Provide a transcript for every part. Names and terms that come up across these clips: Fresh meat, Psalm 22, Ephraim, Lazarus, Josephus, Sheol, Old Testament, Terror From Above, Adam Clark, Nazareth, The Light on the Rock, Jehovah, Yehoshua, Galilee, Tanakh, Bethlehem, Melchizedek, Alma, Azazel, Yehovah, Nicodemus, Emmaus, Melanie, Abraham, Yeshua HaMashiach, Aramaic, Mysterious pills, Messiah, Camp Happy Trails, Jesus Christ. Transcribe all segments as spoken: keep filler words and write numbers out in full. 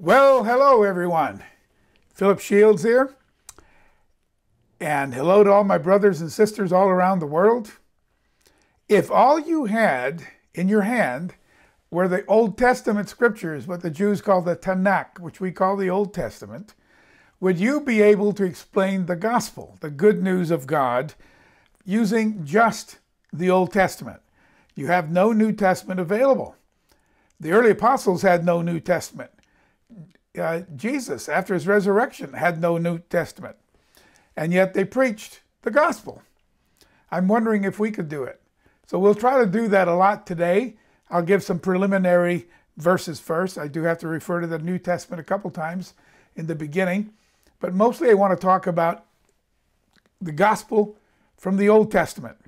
Well, hello everyone. Philip Shields here. And hello to all my brothers and sisters all around the world. If all you had in your hand were the Old Testament scriptures, what the Jews call the Tanakh, which we call the Old Testament, would you be able to explain the gospel, the good news of God, using just the Old Testament? You have no New Testament available. The early apostles had no New Testament. Uh, Jesus, after his resurrection, had no New Testament, and yet they preached the gospel. I'm wondering if we could do it. So we'll try to do that a lot today. I'll give some preliminary verses first. I do have to refer to the New Testament a couple times in the beginning, but mostly I want to talk about the gospel from the Old Testament.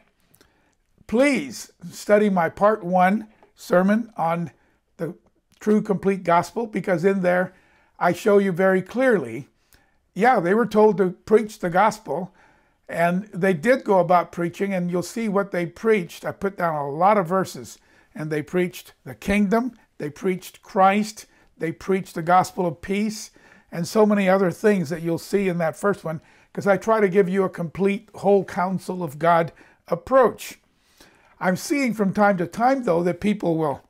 Please study my part one sermon on the true complete gospel, because in there I show you very clearly, yeah, they were told to preach the gospel, and they did go about preaching, and you'll see what they preached. I put down a lot of verses, and they preached the kingdom, they preached Christ, they preached the gospel of peace, and so many other things that you'll see in that first one, because I try to give you a complete whole counsel of God approach. I'm seeing from time to time, though, that people will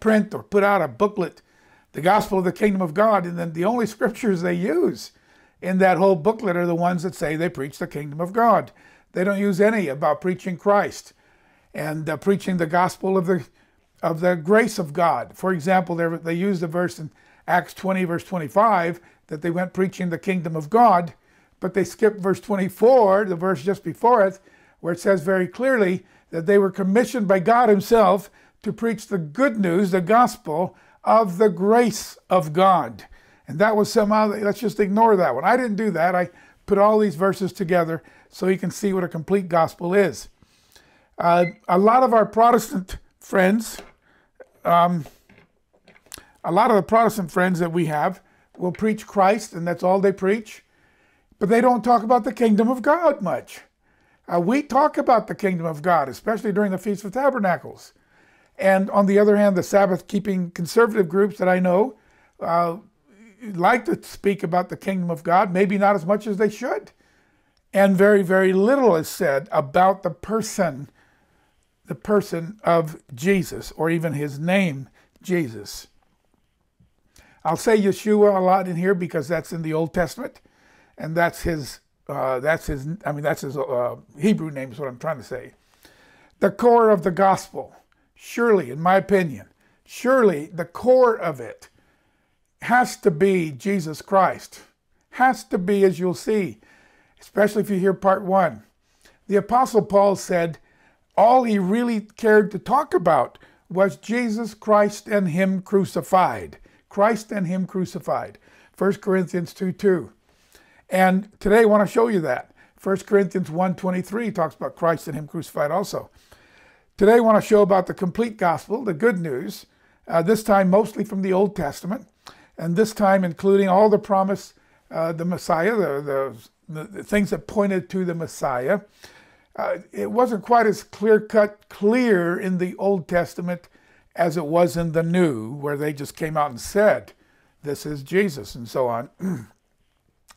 print or put out a booklet, The Gospel of the Kingdom of God, and then the only scriptures they use in that whole booklet are the ones that say they preach the kingdom of God. They don't use any about preaching Christ and uh, preaching the gospel of the, of the grace of God. For example, they use the verse in Acts twenty, verse twenty-five, that they went preaching the kingdom of God, but they skipped verse twenty-four, the verse just before it, where it says very clearly that they were commissioned by God himself to preach the good news, the gospel of the grace of God. And that was somehow, let's just ignore that one. I didn't do that. I put all these verses together so you can see what a complete gospel is. Uh, a lot of our Protestant friends, um, a lot of the Protestant friends that we have will preach Christ, and that's all they preach, but they don't talk about the kingdom of God much. Uh, we talk about the kingdom of God, especially during the Feast of Tabernacles. And on the other hand, the Sabbath-keeping conservative groups that I know uh, like to speak about the kingdom of God, maybe not as much as they should. And very, very little is said about the person, the person of Jesus, or even his name, Jesus. I'll say Yeshua a lot in here because that's in the Old Testament, and that's his, uh, that's his, I mean, that's his uh, Hebrew name is what I'm trying to say. The core of the gospel. Surely, in my opinion, surely the core of it has to be Jesus Christ. Has to be, as you'll see, especially if you hear part one. The Apostle Paul said all he really cared to talk about was Jesus Christ and him crucified. Christ and him crucified. First Corinthians two two. And today I want to show you that. First Corinthians one twenty-three talks about Christ and him crucified also. Today I want to show about the complete gospel, the good news, uh, this time mostly from the Old Testament, and this time including all the promise, uh, the Messiah, the, the, the things that pointed to the Messiah. Uh, it wasn't quite as clear-cut, clear in the Old Testament as it was in the New, where they just came out and said, this is Jesus, and so on.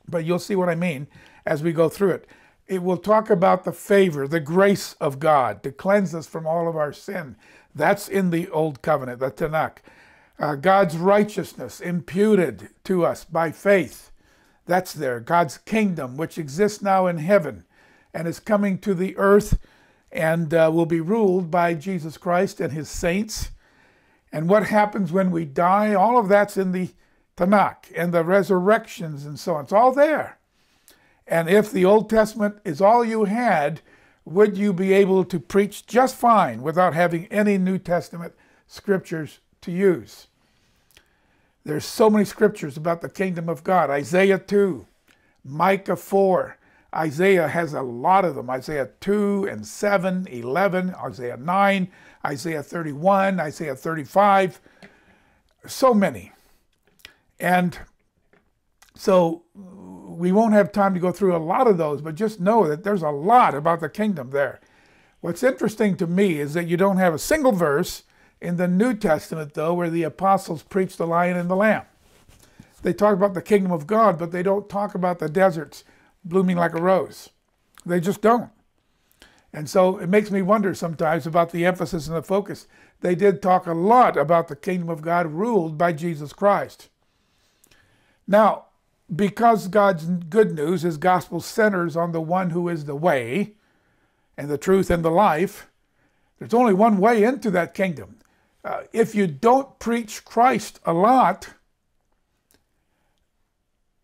But you'll see what I mean as we go through it. It will talk about the favor, the grace of God to cleanse us from all of our sin. That's in the Old Covenant, the Tanakh. Uh, God's righteousness imputed to us by faith. That's there. God's kingdom, which exists now in heaven and is coming to the earth and uh, will be ruled by Jesus Christ and his saints. And what happens when we die, all of that's in the Tanakh, and the resurrections and so on. It's all there. And if the Old Testament is all you had, would you be able to preach just fine without having any New Testament scriptures to use? There's so many scriptures about the kingdom of God. Isaiah two, Micah four. Isaiah has a lot of them. Isaiah two and seven, eleven, Isaiah nine, Isaiah thirty-one, Isaiah thirty-five. So many. And so we won't have time to go through a lot of those, but just know that there's a lot about the kingdom there. What's interesting to me is that you don't have a single verse in the New Testament, though, where the apostles preach the lion and the lamb. They talk about the kingdom of God, but they don't talk about the deserts blooming like a rose. They just don't. And so it makes me wonder sometimes about the emphasis and the focus. They did talk a lot about the kingdom of God ruled by Jesus Christ. Now, because God's good news, his gospel centers on the one who is the way and the truth and the life, there's only one way into that kingdom. Uh, if you don't preach Christ a lot,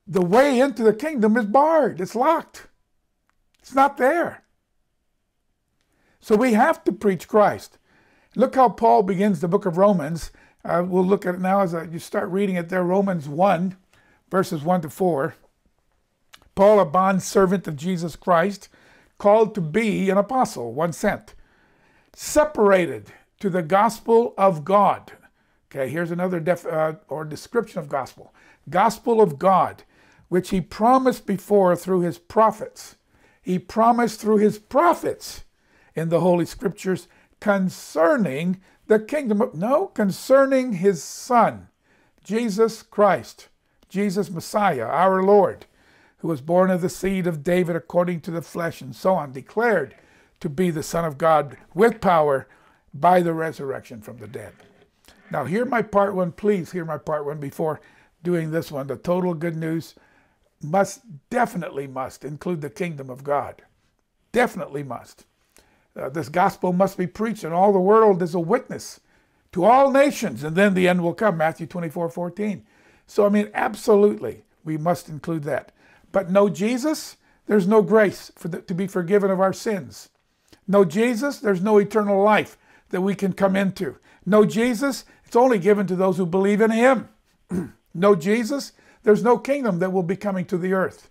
the way into the kingdom is barred. It's locked. It's not there. So we have to preach Christ. Look how Paul begins the book of Romans. Uh, we'll look at it now as I, you start reading it there. Romans one, verses one to four. Paul, a bondservant of Jesus Christ, called to be an apostle, one sent, separated to the gospel of God. Okay, here's another def, uh, or description of gospel. Gospel of God, which he promised before through his prophets. He promised through his prophets in the Holy Scriptures concerning the kingdom of, no, concerning his Son, Jesus Christ, Jesus Messiah, our Lord, who was born of the seed of David according to the flesh and so on, declared to be the Son of God with power by the resurrection from the dead. Now hear my part one, please hear my part one before doing this one. The total good news must, definitely must, include the kingdom of God. Definitely must. Uh, this gospel must be preached and all the world is a witness to all nations, and then the end will come, Matthew twenty-four fourteen. So I mean, absolutely, we must include that. But no Jesus, there's no grace for the, to be forgiven of our sins. No Jesus, there's no eternal life that we can come into. No Jesus, it's only given to those who believe in him. No Jesus, there's no kingdom that will be coming to the earth.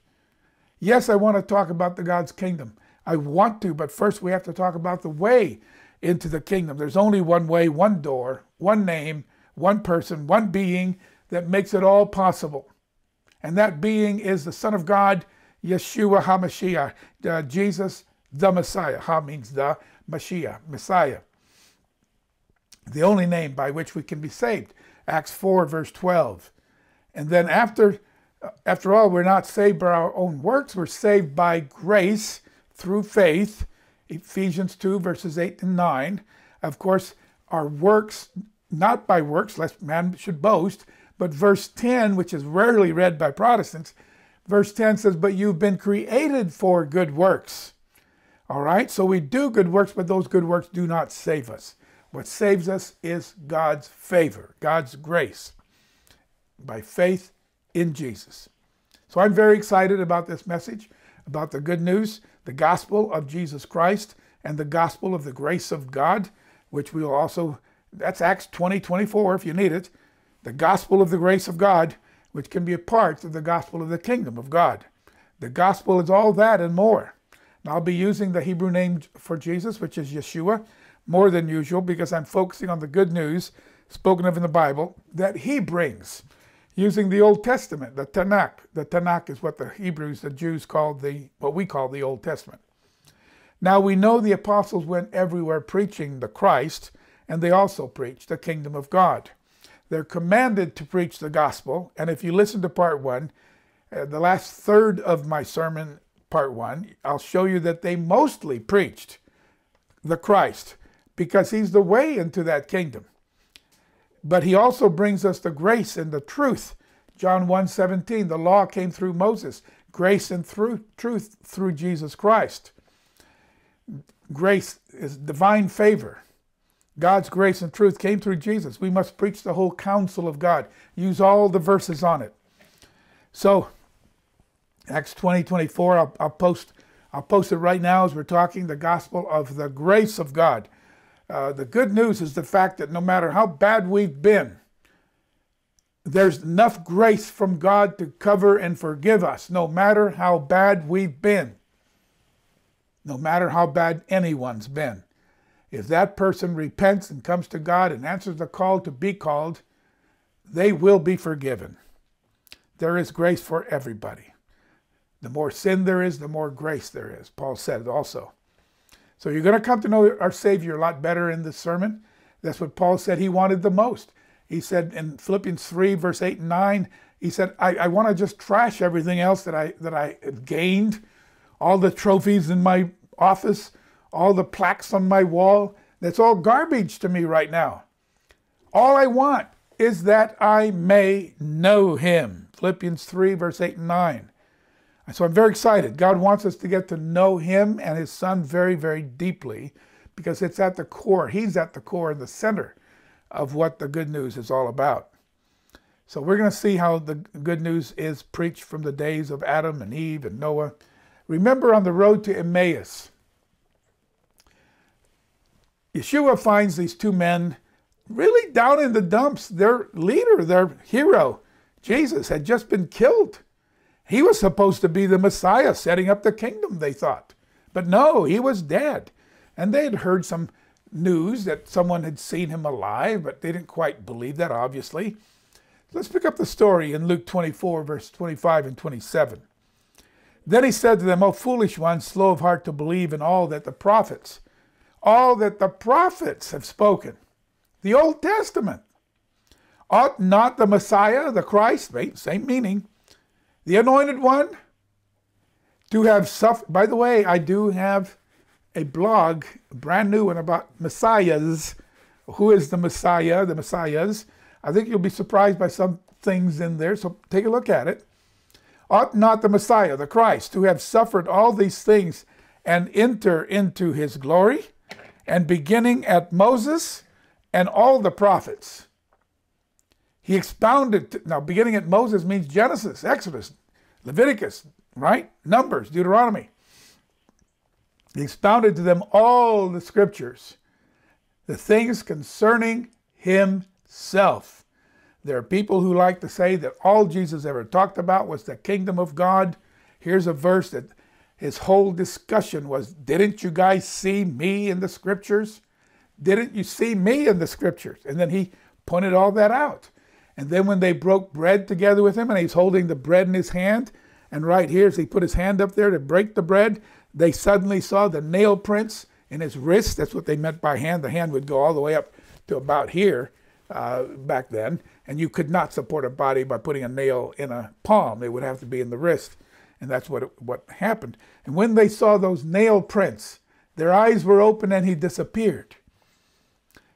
Yes, I want to talk about the God's kingdom. I want to, but first we have to talk about the way into the kingdom. There's only one way, one door, one name, one person, one being that makes it all possible. And that being is the Son of God, Yeshua HaMashiach, uh, Jesus the Messiah. Ha means the, Mashiach, Messiah. The only name by which we can be saved. Acts four, verse twelve. And then after, after all, we're not saved by our own works. We're saved by grace through faith. Ephesians two, verses eight and nine. Of course, our works, not by works, lest man should boast. But verse ten, which is rarely read by Protestants, verse ten says, but you've been created for good works. All right, so we do good works, but those good works do not save us. What saves us is God's favor, God's grace, by faith in Jesus. So I'm very excited about this message, about the good news, the gospel of Jesus Christ, and the gospel of the grace of God, which we will also, that's Acts twenty, twenty-four if you need it, the gospel of the grace of God, which can be a part of the gospel of the kingdom of God. The gospel is all that and more. Now I'll be using the Hebrew name for Jesus, which is Yeshua, more than usual because I'm focusing on the good news spoken of in the Bible that he brings using the Old Testament, the Tanakh. The Tanakh is what the Hebrews, the Jews called the, what we call the Old Testament. Now we know the apostles went everywhere preaching the Christ, and they also preached the kingdom of God. They're commanded to preach the gospel. And if you listen to part one, uh, the last third of my sermon, part one, I'll show you that they mostly preached the Christ, because he's the way into that kingdom. But he also brings us the grace and the truth. John one seventeen, the law came through Moses, grace and through truth through Jesus Christ. Grace is divine favor. God's grace and truth came through Jesus. We must preach the whole counsel of God, use all the verses on it. So Acts twenty, twenty-four, I'll, I'll post I'll post it right now as we're talking, the gospel of the grace of God. Uh, the good news is the fact that no matter how bad we've been, there's enough grace from God to cover and forgive us, no matter how bad we've been, no matter how bad anyone's been. If that person repents and comes to God and answers the call to be called, they will be forgiven. There is grace for everybody. The more sin there is, the more grace there is. Paul said it also. So you're going to come to know our Savior a lot better in this sermon. That's what Paul said he wanted the most. He said in Philippians three, verse eight and nine, he said, I, I want to just trash everything else that I, that I gained, all the trophies in my office, all the plaques on my wall. That's all garbage to me right now. All I want is that I may know him. Philippians three, verse eight and nine. So I'm very excited. God wants us to get to know him and his son very, very deeply, because it's at the core. He's at the core and the center of what the good news is all about. So we're going to see how the good news is preached from the days of Adam and Eve and Noah. Remember, on the road to Emmaus, Yeshua finds these two men really down in the dumps. Their leader, their hero, Jesus, had just been killed. He was supposed to be the Messiah, setting up the kingdom, they thought. But no, he was dead. And they had heard some news that someone had seen him alive, but they didn't quite believe that, obviously. Let's pick up the story in Luke twenty-four, verse twenty-five and twenty-seven. Then he said to them, O foolish ones, slow of heart to believe in all that the prophets, all that the prophets have spoken. The Old Testament. Ought not the Messiah, the Christ, same meaning, the Anointed One, to have suffered? By the way, I do have a blog, a brand new one, about messiahs. Who is the Messiah, the messiahs? I think you'll be surprised by some things in there, so take a look at it. Ought not the Messiah, the Christ, to have suffered all these things and enter into his glory? And beginning at Moses and all the prophets, he expounded. To, now, beginning at Moses means Genesis, Exodus, Leviticus, right? Numbers, Deuteronomy. He expounded to them all the scriptures, the things concerning himself. There are people who like to say that all Jesus ever talked about was the kingdom of God. Here's a verse that his whole discussion was, didn't you guys see me in the scriptures? Didn't you see me in the scriptures? And then he pointed all that out. And then when they broke bread together with him, and he's holding the bread in his hand, and right here, as he put his hand up there to break the bread, they suddenly saw the nail prints in his wrist. That's what they meant by hand. The hand would go all the way up to about here uh, back then. And you could not support a body by putting a nail in a palm. It would have to be in the wrist. And that's what, it, what happened. And when they saw those nail prints, their eyes were open and he disappeared.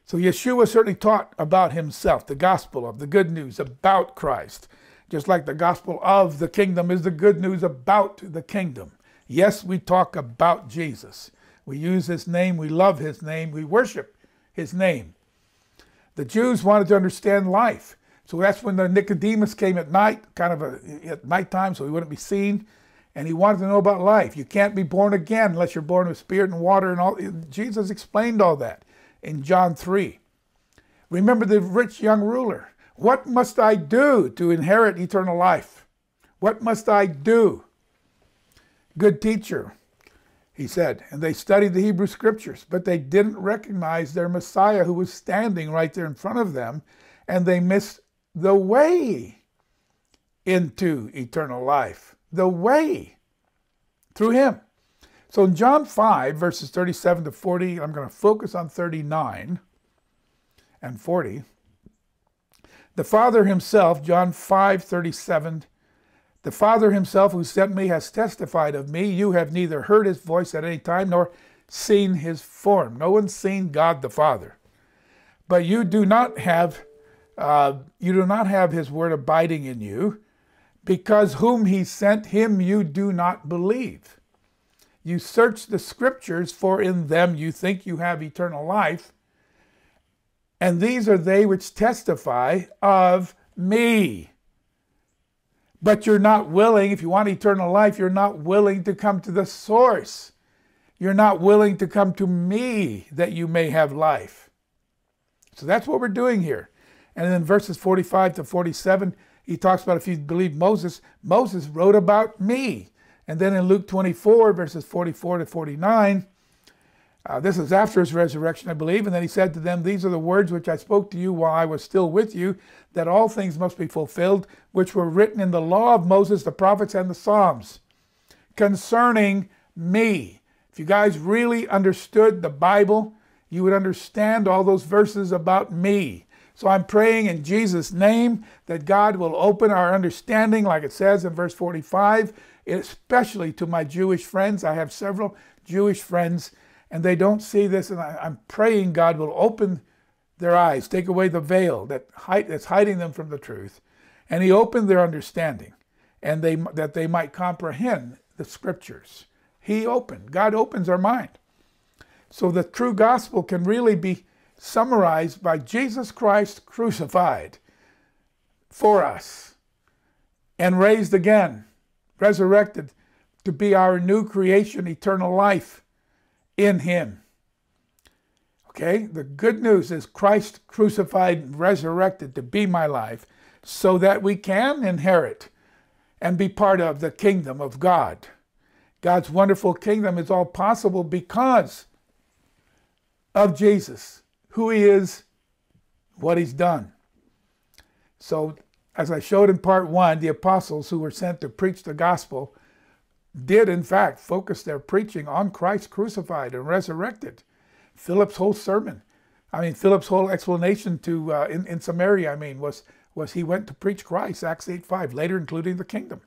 So Yeshua certainly taught about himself, the gospel of the good news about Christ. Just like the gospel of the kingdom is the good news about the kingdom. Yes, we talk about Jesus. We use his name. We love his name. We worship his name. The Jews wanted to understand life. So that's when the Nicodemus came at night, kind of a, at nighttime, so he wouldn't be seen. And he wanted to know about life. You can't be born again unless you're born with spirit and water and all. Jesus explained all that in John three. Remember the rich young ruler. What must I do to inherit eternal life? What must I do? Good teacher, he said. And they studied the Hebrew scriptures, but they didn't recognize their Messiah who was standing right there in front of them, and they missed the way into eternal life. The way through him. So in John five, verses thirty-seven to forty, I'm going to focus on thirty-nine and forty. The Father himself, John five, thirty-seven, the Father himself who sent me has testified of me. You have neither heard his voice at any time nor seen his form. No one's seen God the Father. But you do not have Uh, you do not have his word abiding in you, because whom he sent, him you do not believe. You search the scriptures, for in them you think you have eternal life, and these are they which testify of me. But you're not willing, if you want eternal life, you're not willing to come to the source. You're not willing to come to me that you may have life. So that's what we're doing here. And then verses forty-five to forty-seven, he talks about if you believe Moses, Moses wrote about me. And then in Luke twenty-four, verses forty-four to forty-nine, uh, this is after his resurrection, I believe. And then he said to them, these are the words which I spoke to you while I was still with you, that all things must be fulfilled, which were written in the law of Moses, the prophets, and the Psalms, concerning me. If you guys really understood the Bible, you would understand all those verses about me. So I'm praying in Jesus' name that God will open our understanding, like it says in verse forty-five, especially to my Jewish friends. I have several Jewish friends, and they don't see this, and I'm praying God will open their eyes, take away the veil that hide, that's hiding them from the truth, and he opened their understanding, and they that they might comprehend the scriptures. He opened. God opens our mind. So the true gospel can really be summarized by Jesus Christ crucified for us and raised again, resurrected to be our new creation, eternal life in him. Okay, the good news is Christ crucified and resurrected to be my life so that we can inherit and be part of the kingdom of God. God's wonderful kingdom is all possible because of Jesus, who he is, what he's done. So, as I showed in part one, the apostles who were sent to preach the gospel did, in fact, focus their preaching on Christ crucified and resurrected. Philip's whole sermon, I mean, Philip's whole explanation to, uh, in, in Samaria, I mean, was, was he went to preach Christ, Acts eight five, later including the kingdom.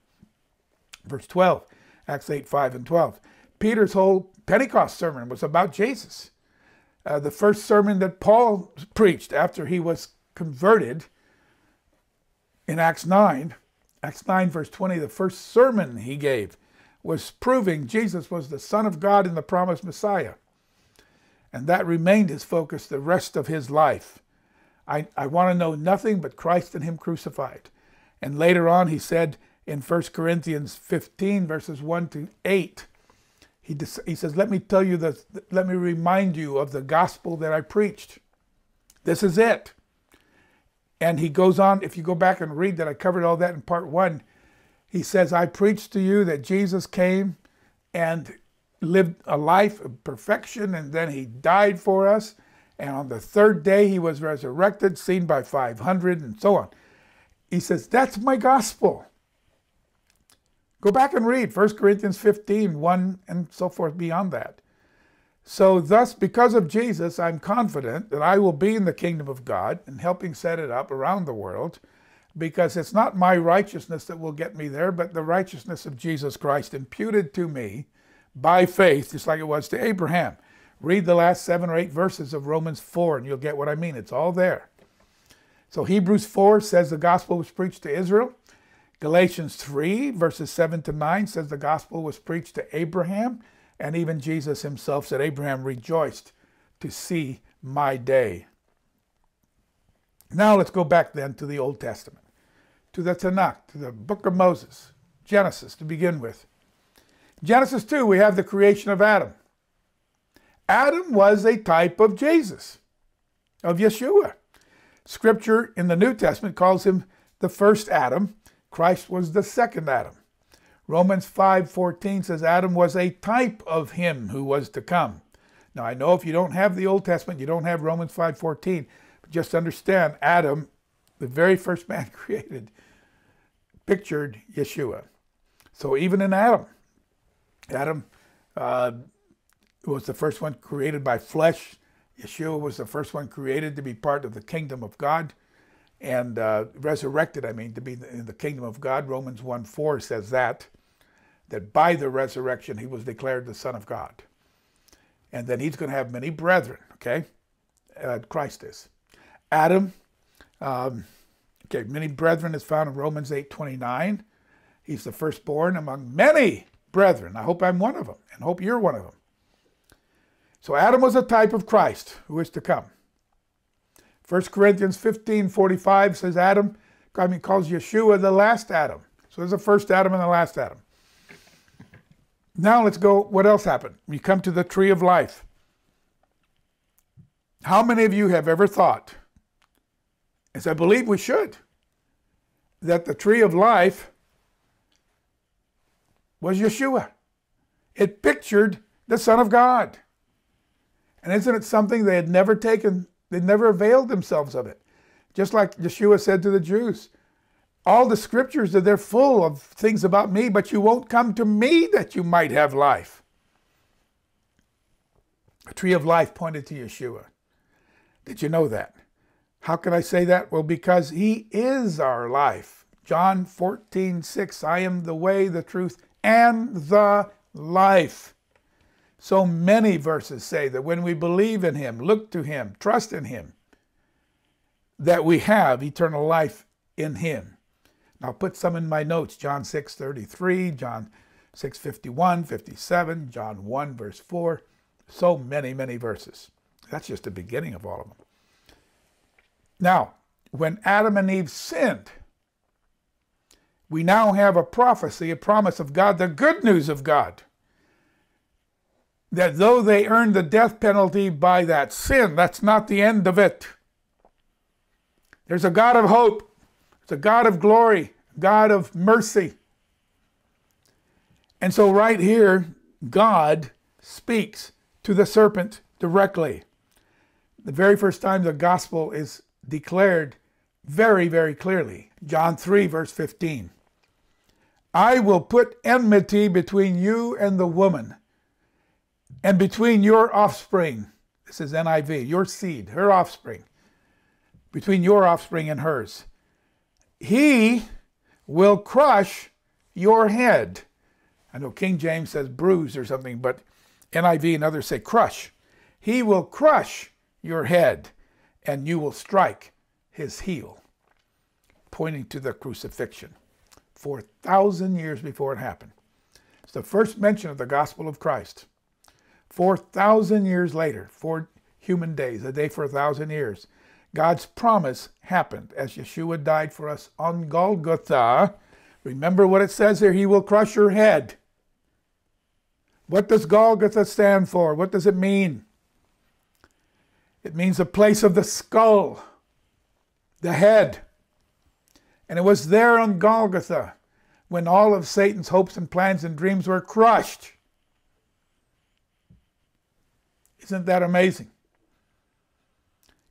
Verse twelve, Acts eight five and twelve. Peter's whole Pentecost sermon was about Jesus. Uh, the first sermon that Paul preached after he was converted in Acts nine, Acts nine verse twenty, the first sermon he gave was proving Jesus was the Son of God and the promised Messiah. And that remained his focus the rest of his life. I, I want to know nothing but Christ and him crucified. And later on he said in First Corinthians fifteen verses one to eight, he, he says, let me tell you, the, let me remind you of the gospel that I preached. This is it. And he goes on, if you go back and read that, I covered all that in part one. He says, I preached to you that Jesus came and lived a life of perfection, and then he died for us, and on the third day he was resurrected, seen by five hundred, and so on. He says, that's my gospel. Go back and read First Corinthians fifteen, one, and so forth beyond that. So thus, because of Jesus, I'm confident that I will be in the kingdom of God and helping set it up around the world, because it's not my righteousness that will get me there, but the righteousness of Jesus Christ imputed to me by faith, just like it was to Abraham. Read the last seven or eight verses of Romans four and you'll get what I mean. It's all there. So Hebrews four says the gospel was preached to Israel. Galatians three verses seven to nine says the gospel was preached to Abraham. And even Jesus himself said, Abraham rejoiced to see my day. Now let's go back then to the Old Testament, to the Tanakh, to the book of Moses, Genesis to begin with. Genesis two, we have the creation of Adam. Adam was a type of Jesus, of Yeshua. Scripture in the New Testament calls him the first Adam. Christ was the second Adam. Romans five fourteen says Adam was a type of him who was to come. Now I know if you don't have the Old Testament, you don't have Romans five fourteen, but just understand Adam, the very first man created, pictured Yeshua. So even in Adam, Adam uh, was the first one created by flesh. Yeshua was the first one created to be part of the kingdom of God and uh, resurrected, I mean, to be in the kingdom of God. Romans one four says that, that by the resurrection he was declared the Son of God. And then he's going to have many brethren, okay? Uh, Christ is. Adam, um, okay, many brethren is found in Romans eight twenty-nine. He's the firstborn among many brethren. I hope I'm one of them, and hope you're one of them. So Adam was a type of Christ who is to come. First Corinthians fifteen forty-five says Adam, I mean, calls Yeshua the last Adam. So there's the first Adam and the last Adam. Now let's go, what else happened? We come to the tree of life. How many of you have ever thought, as I believe we should, that the tree of life was Yeshua? It pictured the Son of God. And isn't it something they had never taken, they never availed themselves of it? Just like Yeshua said to the Jews, all the scriptures, that they're full of things about me, but you won't come to me that you might have life. The tree of life pointed to Yeshua. Did you know that? How can I say that? Well, because he is our life. John fourteen six, I am the way, the truth, and the life. So many verses say that when we believe in him, look to him, trust in him, that we have eternal life in him. And I'll put some in my notes, John six thirty-three, John six fifty-one, fifty-seven, John one verse four, so many, many verses. That's just the beginning of all of them. Now, when Adam and Eve sinned, we now have a prophecy, a promise of God, the good news of God, that though they earned the death penalty by that sin, that's not the end of it. There's a God of hope. There's a God of glory, God of mercy. And so right here, God speaks to the serpent directly. The very first time the gospel is declared very, very clearly. John three verse fifteen. I will put enmity between you and the woman, and between your offspring, this is N I V, your seed, her offspring, between your offspring and hers. He will crush your head. I know King James says bruise or something, but N I V and others say crush. He will crush your head, and you will strike his heel, pointing to the crucifixion, four thousand years before it happened. It's the first mention of the gospel of Christ. four thousand years later, four human days, a day for a thousand years, God's promise happened as Yeshua died for us on Golgotha. Remember what it says here, he will crush your head. What does Golgotha stand for? What does it mean? It means the place of the skull, the head. And it was there on Golgotha when all of Satan's hopes and plans and dreams were crushed. Isn't that amazing?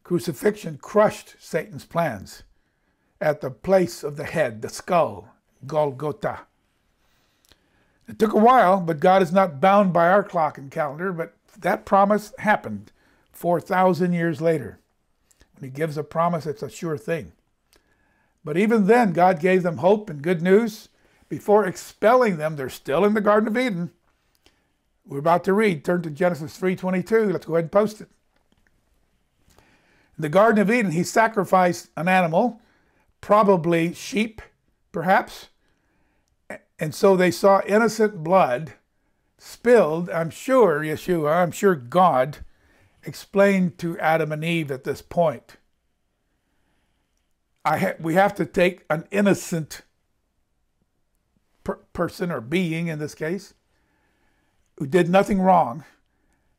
Crucifixion crushed Satan's plans at the place of the head, the skull, Golgotha. It took a while, but God is not bound by our clock and calendar, but that promise happened four thousand years later. When he gives a promise, it's a sure thing. But even then, God gave them hope and good news. Before expelling them, they're still in the Garden of Eden. We're about to read. Turn to Genesis three twenty-two. Let's go ahead and post it. In the Garden of Eden, he sacrificed an animal, probably sheep, perhaps. And so they saw innocent blood spilled. I'm sure Yeshua, I'm sure God explained to Adam and Eve at this point, I ha we have to take an innocent per person or being, in this case, who did nothing wrong.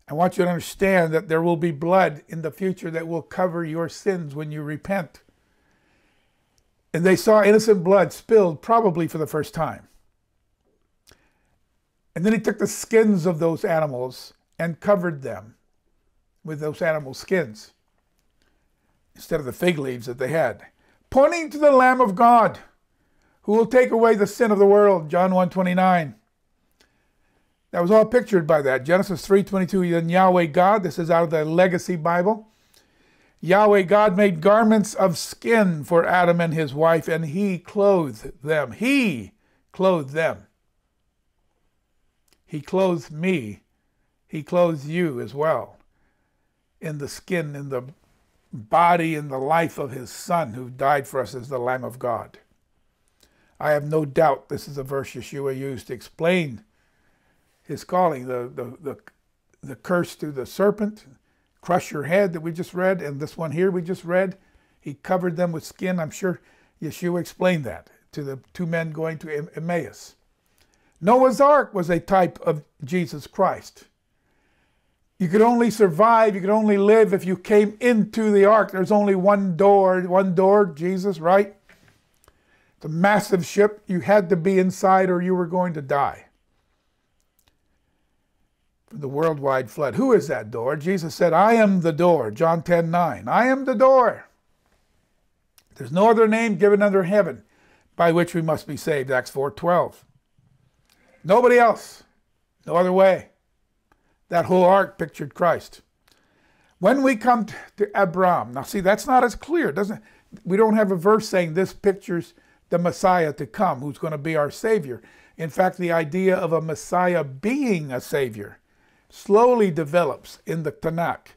I want you to understand that there will be blood in the future that will cover your sins when you repent. And they saw innocent blood spilled, probably for the first time. And then he took the skins of those animals and covered them with those animal skins instead of the fig leaves that they had, pointing to the Lamb of God who will take away the sin of the world, John one twenty-nine. That was all pictured by that. Genesis three twenty-two, then Yahweh God, this is out of the Legacy Bible. Yahweh God made garments of skin for Adam and his wife, and he clothed them. He clothed them. He clothed me. He clothed you as well in the skin, in the body, in the life of his son who died for us as the Lamb of God. I have no doubt this is a verse Yeshua used to explain his calling, the, the, the, the curse to the serpent, crush your head that we just read, and this one here we just read. He covered them with skin. I'm sure Yeshua explained that to the two men going to Emmaus. Noah's Ark was a type of Jesus Christ. You could only survive, you could only live if you came into the ark. There's only one door, one door, Jesus, right? It's a massive ship. You had to be inside or you were going to die. The worldwide flood. Who is that door? Jesus said, I am the door. John ten nine. I am the door. There's no other name given under heaven by which we must be saved. Acts four twelve. Nobody else. No other way. That whole ark pictured Christ. When we come to Abram, now see, that's not as clear. Doesn't we don't have a verse saying this pictures the Messiah to come, who's going to be our Savior. In fact, the idea of a Messiah being a Savior slowly develops in the Tanakh.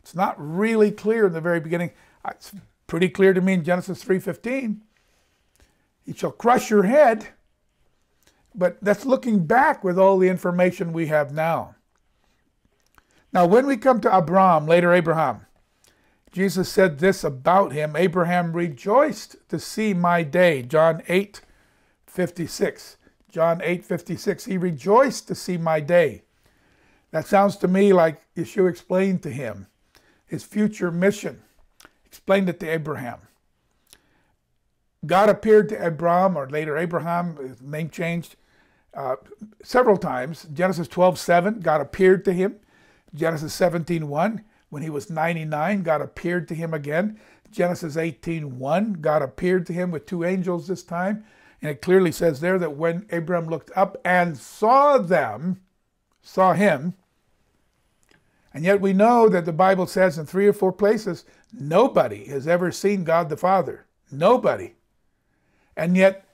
It's not really clear in the very beginning. It's pretty clear to me in Genesis three fifteen. He shall crush your head. But that's looking back with all the information we have now. Now, when we come to Abram, later Abraham, Jesus said this about him: Abraham rejoiced to see my day, John eight fifty-six. John eight fifty-six, he rejoiced to see my day. That sounds to me like Yeshua explained to him his future mission, explained it to Abraham. God appeared to Abram, or later Abraham, his name changed, uh, several times. Genesis twelve seven, God appeared to him. Genesis seventeen one, when he was ninety-nine, God appeared to him again. Genesis eighteen one, God appeared to him with two angels this time. And it clearly says there that when Abram looked up and saw them, saw him, and yet we know that the Bible says in three or four places, nobody has ever seen God the Father. Nobody. And yet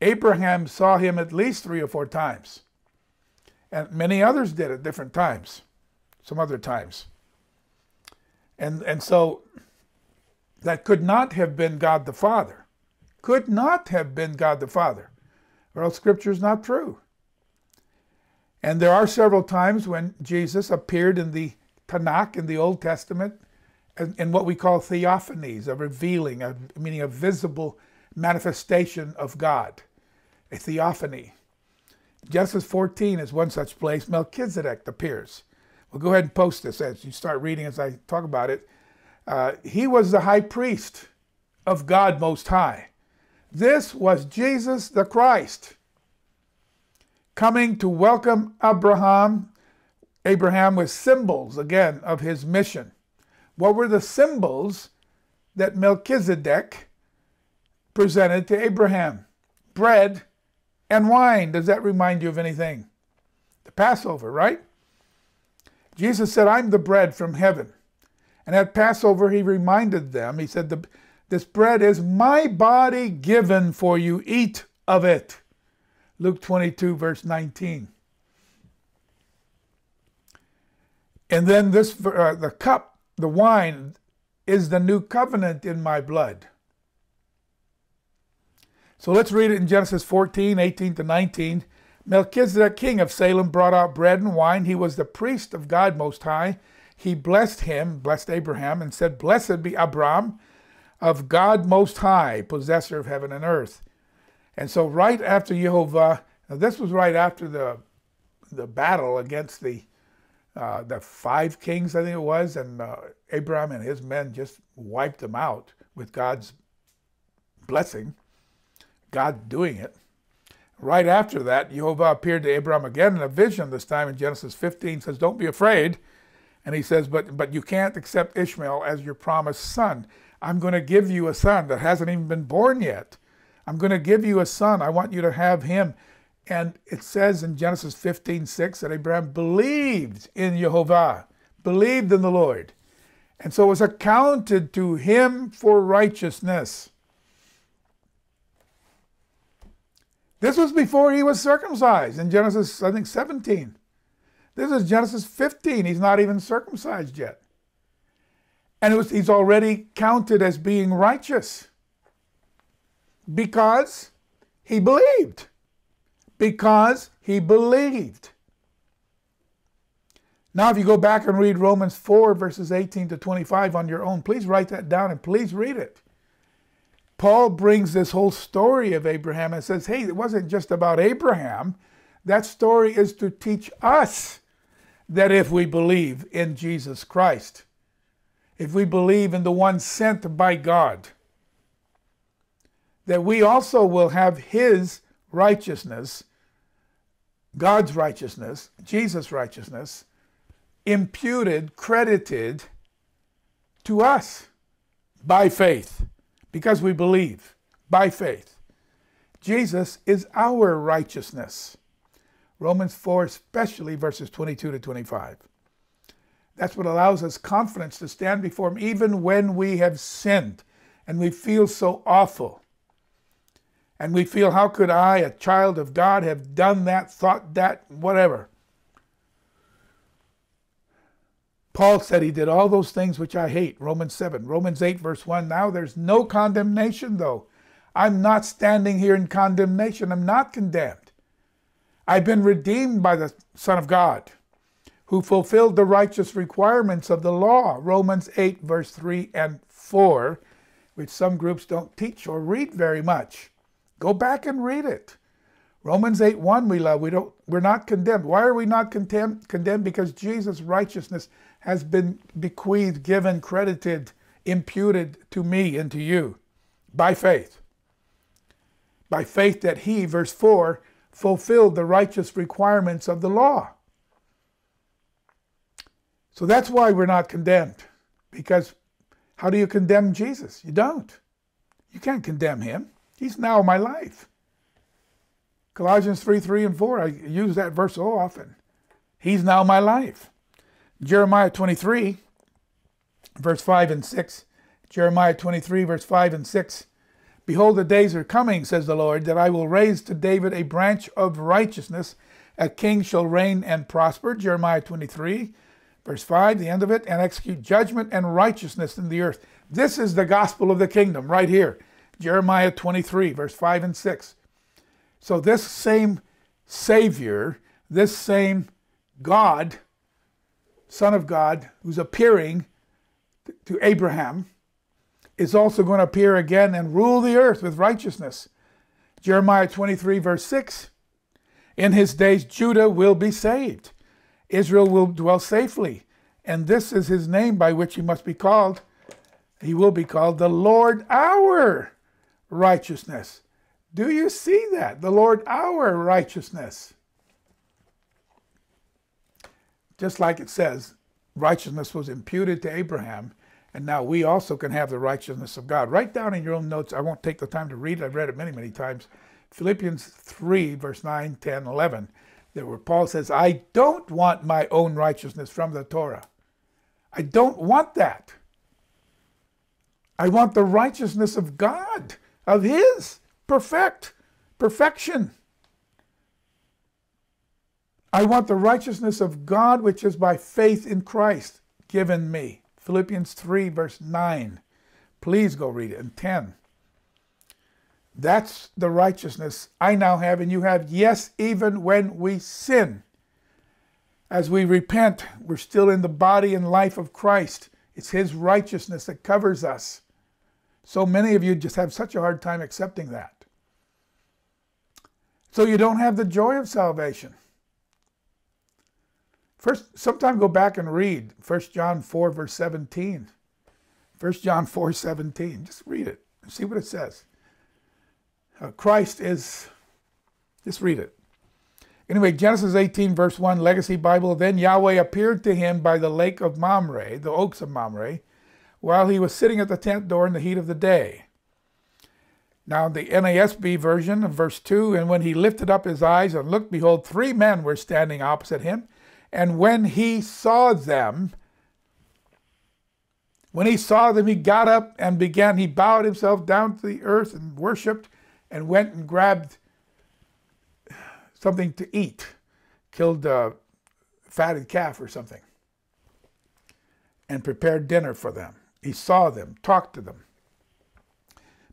Abraham saw him at least three or four times. And many others did at different times, some other times. And, and so that could not have been God the Father. Could not have been God the Father, or else Scripture is not true. And there are several times when Jesus appeared in the Tanakh, in the Old Testament, in, in what we call theophanies, a revealing, a, meaning a visible manifestation of God, a theophany. Genesis fourteen is one such place. Melchizedek appears. Well, go ahead and post this as you start reading as I talk about it. Uh, he was the high priest of God Most High. This was Jesus the Christ coming to welcome Abraham, Abraham with symbols, again, of his mission. What were the symbols that Melchizedek presented to Abraham? Bread and wine. Does that remind you of anything? The Passover, right? Jesus said, I'm the bread from heaven. And at Passover, he reminded them, he said, the, this bread is my body given for you. Eat of it. Luke twenty-two, verse nineteen. And then this, uh, the cup, the wine, is the new covenant in my blood. So let's read it in Genesis fourteen, eighteen to nineteen. Melchizedek, king of Salem, brought out bread and wine. He was the priest of God Most High. He blessed him, blessed Abraham, and said, Blessed be Abram of God Most High, possessor of heaven and earth. And so right after Yehovah, now this was right after the, the battle against the, uh, the five kings, I think it was, and uh, Abraham and his men just wiped them out with God's blessing. God doing it. Right after that, Jehovah appeared to Abraham again in a vision, this time in Genesis fifteen, says, don't be afraid. And he says, but, but you can't accept Ishmael as your promised son. I'm going to give you a son that hasn't even been born yet. I'm going to give you a son. I want you to have him. And it says in Genesis fifteen six that Abraham believed in Jehovah, believed in the Lord. And so it was accounted to him for righteousness. This was before he was circumcised in Genesis, I think, seventeen. This is Genesis fifteen. He's not even circumcised yet. And it was, he's already counted as being righteous because he believed. Because he believed. Now, if you go back and read Romans four, verses eighteen to twenty-five on your own, please write that down and please read it. Paul brings this whole story of Abraham and says, hey, it wasn't just about Abraham. That story is to teach us that if we believe in Jesus Christ, if we believe in the one sent by God, that we also will have his righteousness, God's righteousness, Jesus' righteousness, imputed, credited to us by faith. Because we believe by faith. Jesus is our righteousness. Romans four, especially verses twenty-two to twenty-five. That's what allows us confidence to stand before him even when we have sinned and we feel so awful. And we feel, how could I, a child of God, have done that, thought that, whatever. Paul said he did all those things which I hate, Romans seven. Romans eight, verse one, now there's no condemnation, though. I'm not standing here in condemnation. I'm not condemned. I've been redeemed by the Son of God, who fulfilled the righteous requirements of the law, Romans eight, verse three and four, which some groups don't teach or read very much. Go back and read it. Romans eight, one, we love. We don't, we're not condemned. Why are we not condemned? Condemned because Jesus' righteousness has been bequeathed, given, credited, imputed to me and to you by faith. By faith that he, verse four, fulfilled the righteous requirements of the law. So that's why we're not condemned. Because how do you condemn Jesus? You don't. You can't condemn him. He's now my life. Colossians three, three and four, I use that verse so often. He's now my life. Jeremiah twenty-three, verse five and six. Jeremiah twenty-three, verse five and six. Behold, the days are coming, says the Lord, that I will raise to David a branch of righteousness. A king shall reign and prosper. Jeremiah twenty-three, verse five, the end of it. And execute judgment and righteousness in the earth. This is the gospel of the kingdom right here. Jeremiah twenty-three, verse five and six. So this same Savior, this same God, Son of God, who's appearing to Abraham, is also going to appear again and rule the earth with righteousness. Jeremiah twenty-three, verse six, in his days Judah will be saved. Israel will dwell safely. And this is his name by which he must be called. He will be called the Lord our righteousness. Do you see that? The Lord our righteousness. Just like it says, righteousness was imputed to Abraham, and now we also can have the righteousness of God. Write down in your own notes. I won't take the time to read it. I've read it many, many times. Philippians three, verse nine, ten, eleven, there where Paul says, I don't want my own righteousness from the Torah. I don't want that. I want the righteousness of God, of his. Perfect. Perfection. I want the righteousness of God, which is by faith in Christ, given me. Philippians three, verse nine. Please go read it. And ten. That's the righteousness I now have and you have. Yes, even when we sin. As we repent, we're still in the body and life of Christ. It's his righteousness that covers us. So many of you just have such a hard time accepting that. So you don't have the joy of salvation. First, sometime go back and read First John four, verse seventeen. First John four, seventeen. Just read it and see what it says. Uh, Christ is, just read it. Anyway, Genesis eighteen, verse one, Legacy Bible. Then Yahweh appeared to him by the lake of Mamre, the oaks of Mamre, while he was sitting at the tent door in the heat of the day. Now the N A S B version of verse two, and when he lifted up his eyes and looked, behold, three men were standing opposite him. And when he saw them, when he saw them, he got up and began, he bowed himself down to the earth and worshipped and went and grabbed something to eat, killed a fatted calf or something, and prepared dinner for them. He saw them, talked to them.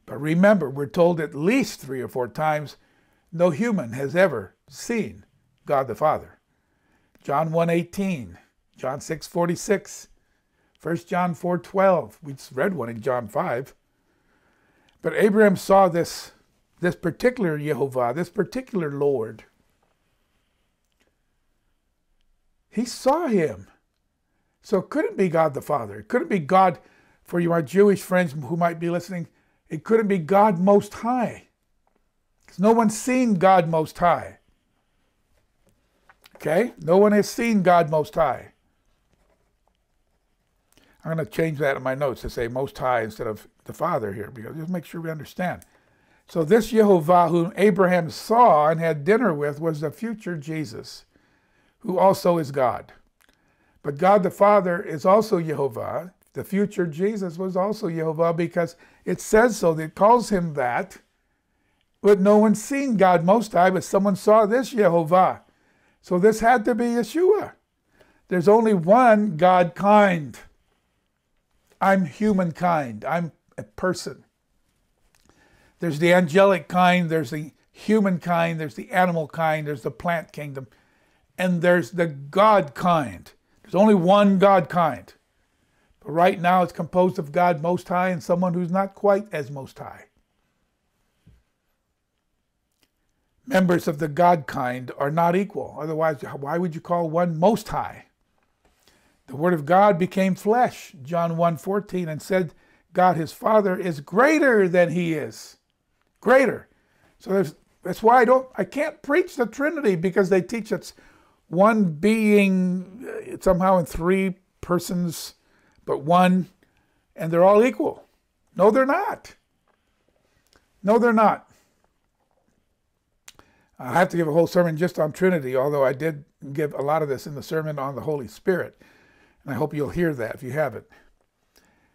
But remember, we're told at least three or four times, no human has ever seen God the Father. John one, eighteen, John six, forty-six, First John four, twelve. We just read one in John five. But Abraham saw this, this particular Yehovah, this particular Lord. He saw him. So it couldn't be God the Father. It couldn't be God, for you, our Jewish friends who might be listening, it couldn't be God Most High. Because no one's seen God Most High. Okay? No one has seen God Most High. I'm going to change that in my notes to say Most High instead of the Father here, because just make sure we understand. So this Yehovah whom Abraham saw and had dinner with was the future Jesus, who also is God. But God the Father is also Yehovah. The future Jesus was also Yehovah because it says so. It calls him that. But no one's seen God Most High, but someone saw this Yehovah. So this had to be Yeshua. There's only one God kind. I'm humankind. I'm a person. There's the angelic kind. There's the human kind. There's the animal kind. There's the plant kingdom. And there's the God kind. There's only one God kind. But right now it's composed of God Most High and someone who's not quite as Most High. Members of the God kind are not equal. Otherwise, why would you call one Most High? The Word of God became flesh, John one fourteen, and said, God his Father is greater than he is. Greater. So there's, that's why I don't, I can't preach the Trinity, because they teach it's one being somehow in three persons, but one, and they're all equal. No, they're not. No, they're not. I have to give a whole sermon just on Trinity, although I did give a lot of this in the sermon on the Holy Spirit. And I hope you'll hear that if you haven't.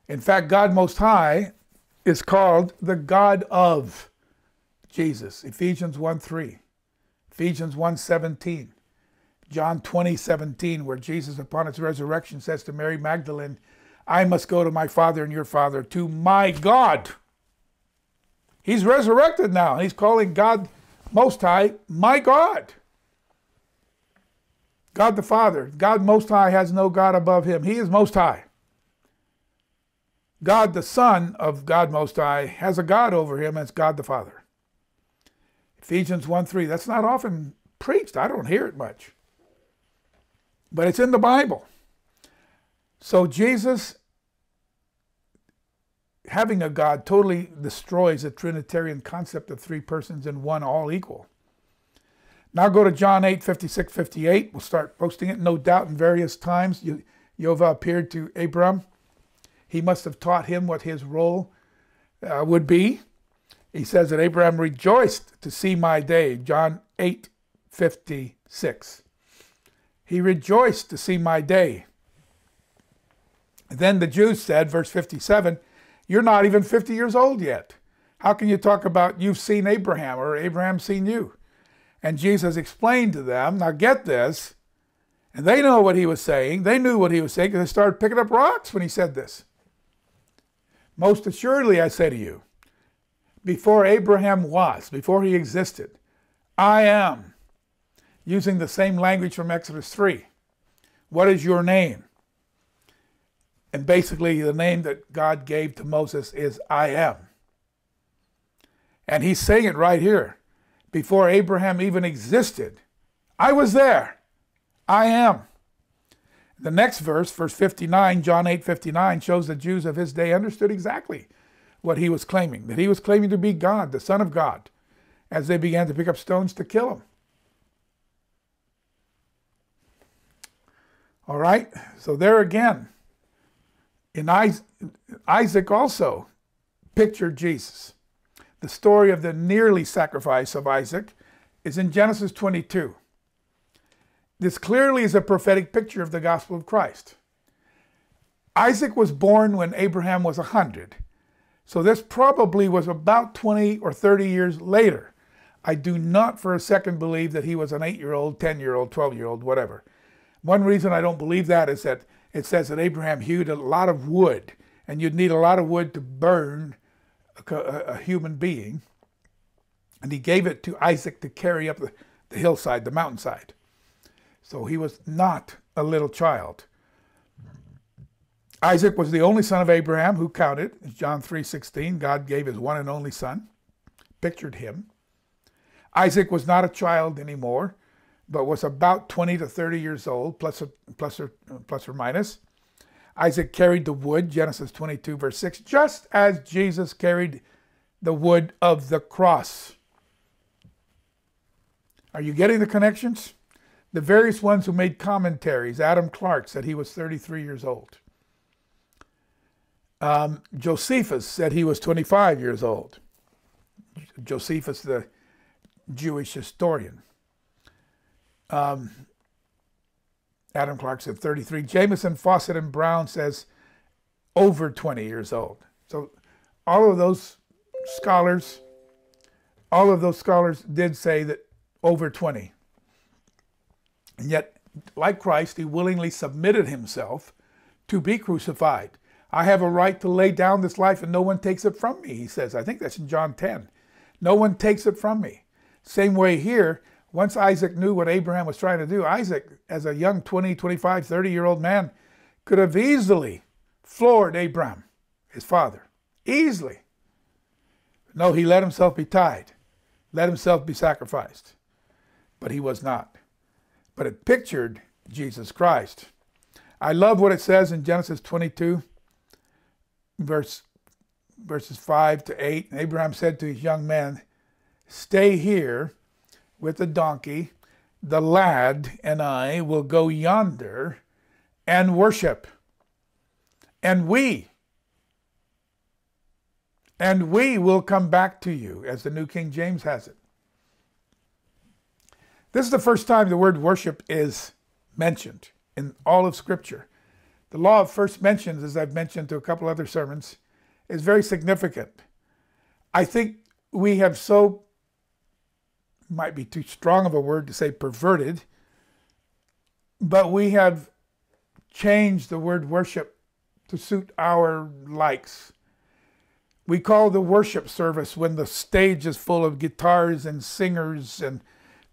In fact, God Most High is called the God of Jesus. Ephesians one three, Ephesians one seventeen, John twenty seventeen, where Jesus upon his resurrection says to Mary Magdalene, I must go to my Father and your Father, to my God. He's resurrected now. He's calling God Most High, my God. God the Father. God Most High has no God above him. He is Most High. God the Son of God Most High has a God over him, and it's God the Father. Ephesians one three. That's not often preached. I don't hear it much. But it's in the Bible. So Jesus, having a God, totally destroys the Trinitarian concept of three persons and one all equal. Now go to John eight, fifty-six, fifty-eight. We'll start posting it. No doubt in various times Yehovah appeared to Abram. He must have taught him what his role uh, would be. He says that Abram rejoiced to see my day. John eight, fifty-six. He rejoiced to see my day. Then the Jews said, verse fifty-seven, you're not even fifty years old yet. How can you talk about you've seen Abraham or Abraham's seen you? And Jesus explained to them, now get this, and they know what he was saying. They knew what he was saying because they started picking up rocks when he said this. Most assuredly, I say to you, before Abraham was, before he existed, I am, using the same language from Exodus three. What is your name? And basically the name that God gave to Moses is I am. And he's saying it right here. Before Abraham even existed, I was there. I am. The next verse, verse fifty-nine, John eight fifty-nine, shows the Jews of his day understood exactly what he was claiming. That he was claiming to be God, the Son of God, as they began to pick up stones to kill him. All right, so there again. In Isaac also pictured Jesus. The story of the nearly sacrifice of Isaac is in Genesis twenty-two. This clearly is a prophetic picture of the gospel of Christ. Isaac was born when Abraham was one hundred. So this probably was about twenty or thirty years later. I do not for a second believe that he was an eight-year-old, ten-year-old, twelve-year-old, whatever. One reason I don't believe that is that it says that Abraham hewed a lot of wood, and you'd need a lot of wood to burn a, a human being. And he gave it to Isaac to carry up the, the hillside, the mountainside. So he was not a little child. Isaac was the only son of Abraham who counted. John three sixteen, God gave his one and only son, pictured him. Isaac was not a child anymore, but was about twenty to thirty years old, plus or, plus or, plus or minus. Isaac carried the wood, Genesis twenty-two, verse six, just as Jesus carried the wood of the cross. Are you getting the connections? The various ones who made commentaries, Adam Clark said he was thirty-three years old. Um, Josephus said he was twenty-five years old. Josephus, the Jewish historian. Um, Adam Clark said thirty-three. Jameson, Fawcett, and Brown says over twenty years old. So all of those scholars, all of those scholars did say that over twenty. And yet, like Christ, he willingly submitted himself to be crucified. I have a right to lay down this life and no one takes it from me, he says. I think that's in John ten. No one takes it from me. Same way here, once Isaac knew what Abraham was trying to do, Isaac, as a young twenty, twenty-five, thirty-year-old man, could have easily floored Abraham, his father. Easily. No, he let himself be tied, let himself be sacrificed. But he was not. But it pictured Jesus Christ. I love what it says in Genesis twenty-two, verse, verses five to eight. Abraham said to his young men, "Stay here with the donkey. The lad and I will go yonder and worship. And we, and we will come back to you," as the New King James has it. This is the first time the word worship is mentioned in all of Scripture. The law of first mentions, as I've mentioned to a couple other sermons, is very significant. I think we have so, might be too strong of a word to say perverted, but we have changed the word worship to suit our likes. We call the worship service when the stage is full of guitars and singers and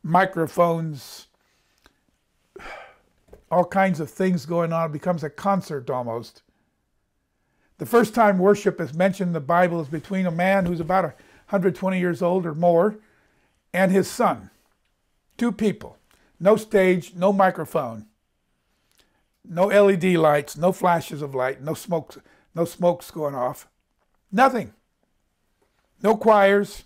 microphones, all kinds of things going on. It becomes a concert almost. The first time worship is mentioned in the Bible is between a man who's about one hundred twenty years old or more and his son. Two people. No stage, no microphone, no L E D lights, no flashes of light, no smokes, no smokes going off. Nothing. No choirs.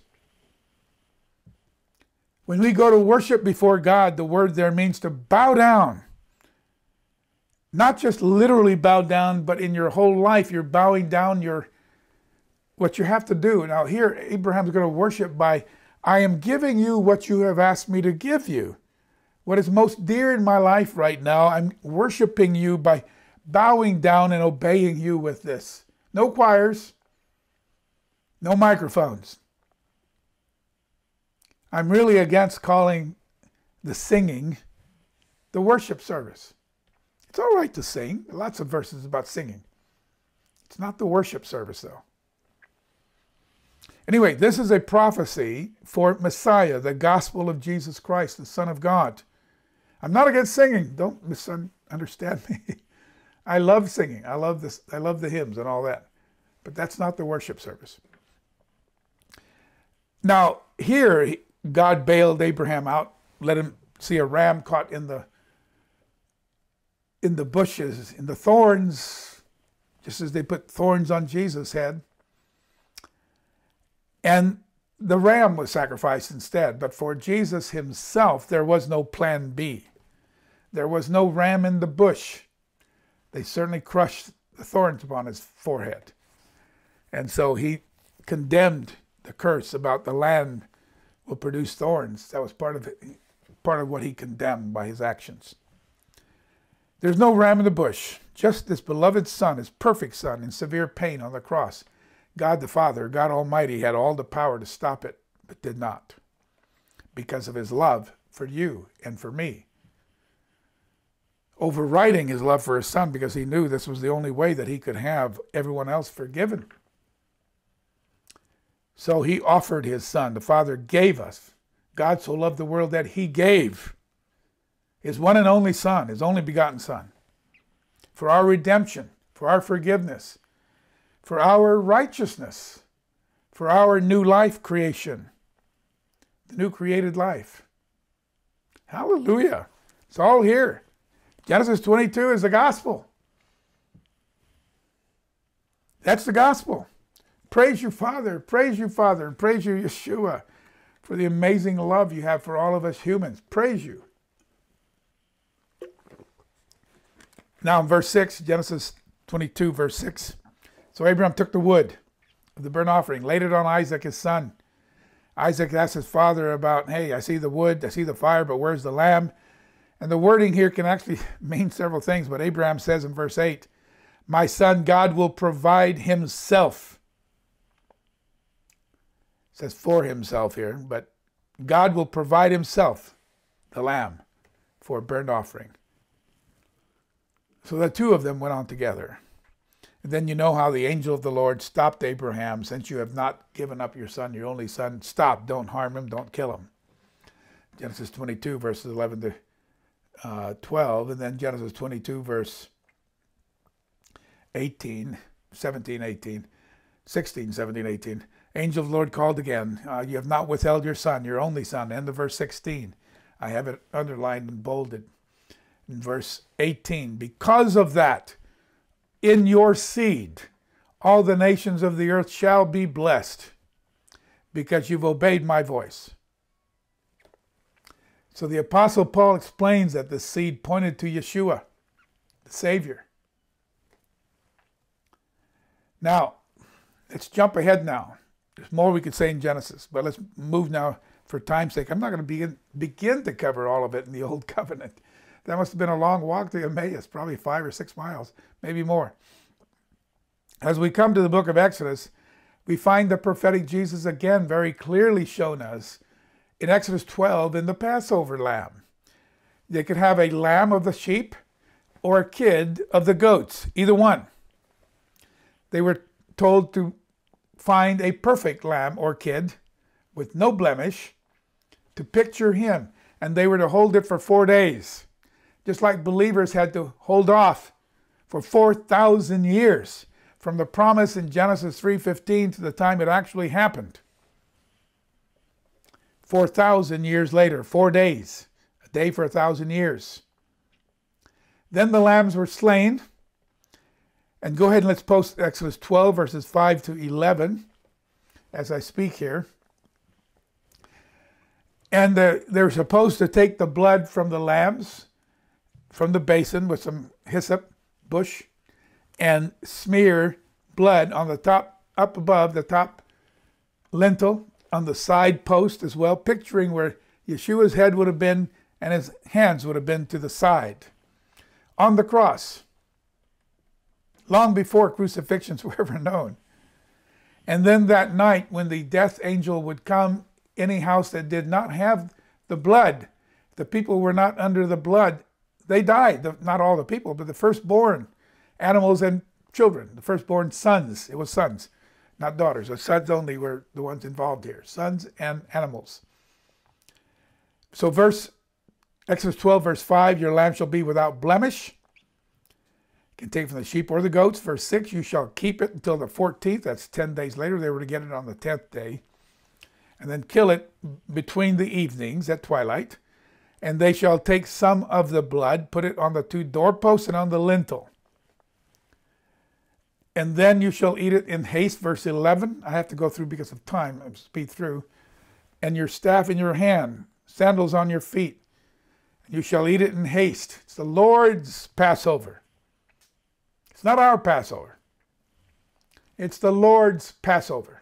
When we go to worship before God, the word there means to bow down. Not just literally bow down, but in your whole life, you're bowing down your what you have to do. Now here, Abraham's going to worship by, I am giving you what you have asked me to give you. What is most dear in my life right now, I'm worshiping you by bowing down and obeying you with this. No choirs. No microphones. I'm really against calling the singing the worship service. It's all right to sing. Lots of verses about singing. It's not the worship service, though. Anyway, this is a prophecy for Messiah, the gospel of Jesus Christ, the Son of God. I'm not against singing. Don't misunderstand me. I love singing. I love this. I love the hymns and all that. But that's not the worship service. Now, here, God bailed Abraham out, let him see a ram caught in the, in the bushes, in the thorns, just as they put thorns on Jesus' head. And the ram was sacrificed instead. But for Jesus himself, there was no plan B. There was no ram in the bush. They certainly crushed the thorns upon his forehead. And so he condemned the curse about the land will produce thorns. That was part of, it, part of what he condemned by his actions. There's no ram in the bush. Just this beloved son, his perfect son, in severe pain on the cross. God the Father, God Almighty, had all the power to stop it, but did not. Because of his love for you and for me. Overriding his love for his son because he knew this was the only way that he could have everyone else forgiven. So he offered his son. The Father gave us. God so loved the world that he gave his one and only son, his only begotten son, for our redemption, for our forgiveness, for our righteousness, for our new life creation, the new created life. Hallelujah. It's all here. Genesis twenty-two is the gospel. That's the gospel. Praise you, Father, praise you, Father, and praise you, Yeshua, for the amazing love you have for all of us humans. Praise you. Now in verse six, Genesis twenty-two, verse six. So Abraham took the wood of the burnt offering, laid it on Isaac, his son. Isaac asked his father about, hey, I see the wood, I see the fire, but where's the lamb? And the wording here can actually mean several things, but Abraham says in verse eight, my son, God will provide himself. It says for himself here, but God will provide himself, the lamb, for a burnt offering. So the two of them went on together. And then you know how the angel of the Lord stopped Abraham. Since you have not given up your son, your only son, stop, don't harm him, don't kill him. Genesis twenty-two, verses eleven to twelve, and then Genesis twenty-two, verse eighteen, seventeen, eighteen, sixteen, seventeen, eighteen. Angel of the Lord called again, uh, you have not withheld your son, your only son. End of verse sixteen. I have it underlined and bolded. In verse eighteen, because of that, in your seed, all the nations of the earth shall be blessed, because you've obeyed my voice. So the Apostle Paul explains that the seed pointed to Yeshua, the Savior. Now, let's jump ahead now. There's more we could say in Genesis, but let's move now for time's sake. I'm not going to begin, begin to cover all of it in the Old Covenant. That must have been a long walk to Emmaus, probably five or six miles, maybe more. As we come to the book of Exodus, we find the prophetic Jesus again very clearly shown us in Exodus twelve in the Passover lamb. They could have a lamb of the sheep or a kid of the goats, either one. They were told to find a perfect lamb or kid with no blemish to picture him, and they were to hold it for four days. Just like believers had to hold off for four thousand years from the promise in Genesis three fifteen to the time it actually happened. four thousand years later, four days, a day for a thousand years. Then the lambs were slain. And go ahead and let's post Exodus twelve, verses five to eleven, as I speak here. And the, they're supposed to take the blood from the lambs, from the basin with some hyssop bush, and smear blood on the top, up above the top lintel, on the side post as well, picturing where Yeshua's head would have been and his hands would have been to the side. On the cross, long before crucifixions were ever known. And then that night when the death angel would come, any house that did not have the blood, the people were not under the blood, they died, not all the people, but the firstborn animals and children, the firstborn sons, it was sons, not daughters, the sons only were the ones involved here, sons and animals. So verse, Exodus twelve, verse five, your lamb shall be without blemish. You can take it from the sheep or the goats. Verse six, you shall keep it until the fourteenth, that's ten days later, they were to get it on the tenth day, and then kill it between the evenings at twilight. And they shall take some of the blood, put it on the two doorposts and on the lintel. And then you shall eat it in haste, verse eleven. I have to go through because of time, I'll speed through. And your staff in your hand, sandals on your feet. You shall eat it in haste. It's the Lord's Passover. It's not our Passover. It's the Lord's Passover.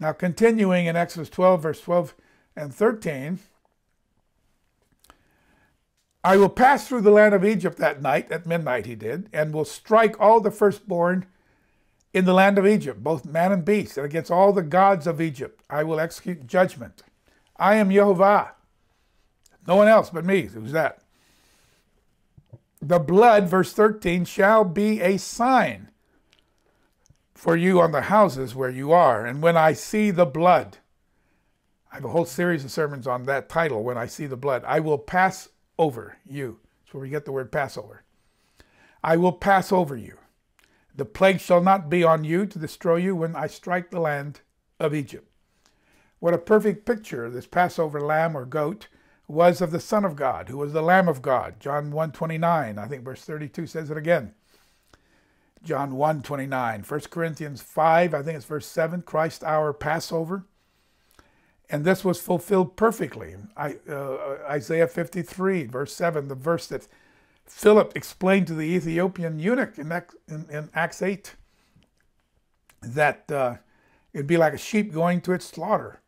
Now continuing in Exodus twelve, verse twelve and thirteen. I will pass through the land of Egypt that night, at midnight he did, and will strike all the firstborn in the land of Egypt, both man and beast, and against all the gods of Egypt. I will execute judgment. I am Yehovah. No one else but me. Who's that? The blood, verse thirteen, shall be a sign for you on the houses where you are. And when I see the blood, I have a whole series of sermons on that title, when I see the blood, I will pass over you. That's where we get the word Passover. I will pass over you. The plague shall not be on you to destroy you when I strike the land of Egypt. What a perfect picture this Passover lamb or goat was of the Son of God, who was the Lamb of God. John one twenty-nine, I think verse thirty-two says it again. John one twenty-nine, First Corinthians five, I think it's verse seven, Christ our Passover. And this was fulfilled perfectly. I, uh, Isaiah fifty-three, verse seven, the verse that Philip explained to the Ethiopian eunuch in, in, in Acts eight, that uh, it'd be like a sheep going to its slaughter.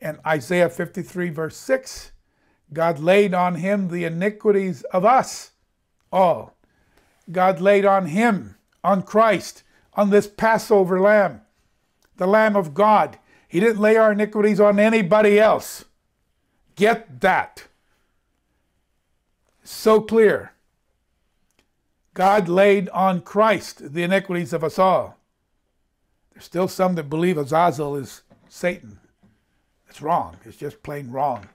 And Isaiah fifty-three, verse six, God laid on him the iniquities of us all. God laid on him, on Christ, on this Passover lamb, the Lamb of God. He didn't lay our iniquities on anybody else. Get that. So clear. God laid on Christ the iniquities of us all. There's still some that believe Azazel is Satan. It's wrong. It's just plain wrong.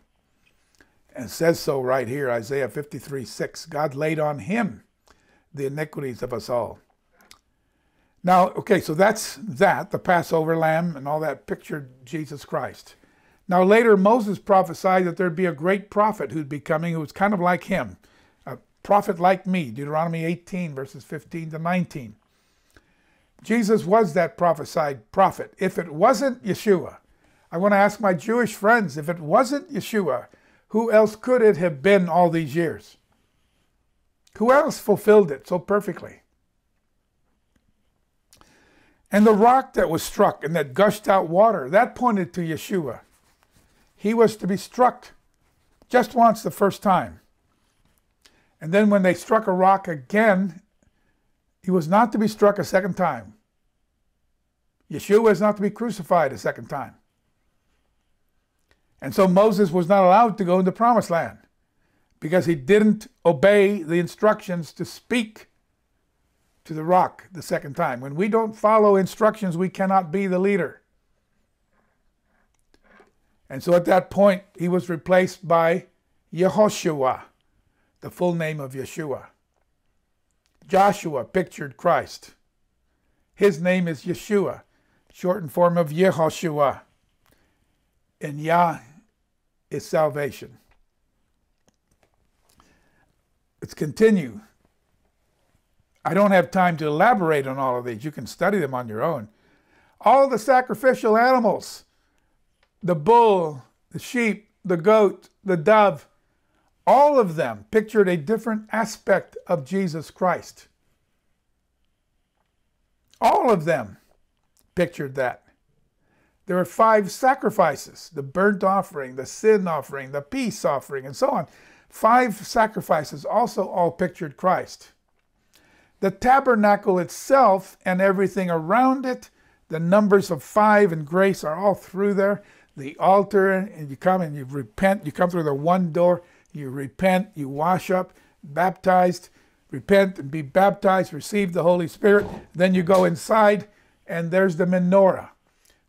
And says so right here, Isaiah fifty-three, six. God laid on him the iniquities of us all. Now, okay, so that's that, the Passover lamb and all that pictured Jesus Christ. Now later, Moses prophesied that there'd be a great prophet who'd be coming who was kind of like him, a prophet like me, Deuteronomy eighteen, verses fifteen to nineteen. Jesus was that prophesied prophet. If it wasn't Yeshua, I want to ask my Jewish friends, if it wasn't Yeshua, who else could it have been all these years? Who else fulfilled it so perfectly? And the rock that was struck and that gushed out water, that pointed to Yeshua. He was to be struck just once the first time. And then when they struck a rock again, he was not to be struck a second time. Yeshua is not to be crucified a second time. And so Moses was not allowed to go into the Promised Land because he didn't obey the instructions to speak to the rock the second time. When we don't follow instructions, we cannot be the leader. And so at that point, he was replaced by Yehoshua, the full name of Yeshua. Joshua pictured Christ. His name is Yeshua, shortened form of Yehoshua. And Yah is salvation. Let's continue. I don't have time to elaborate on all of these. You can study them on your own. All the sacrificial animals, the bull, the sheep, the goat, the dove, all of them pictured a different aspect of Jesus Christ. All of them pictured that. There are five sacrifices, the burnt offering, the sin offering, the peace offering, and so on. Five sacrifices also all pictured Christ. The tabernacle itself and everything around it, the numbers of five and grace are all through there. The altar, and you come and you repent. You come through the one door, you repent, you wash up, baptized, repent and be baptized, receive the Holy Spirit. Then you go inside and there's the menorah,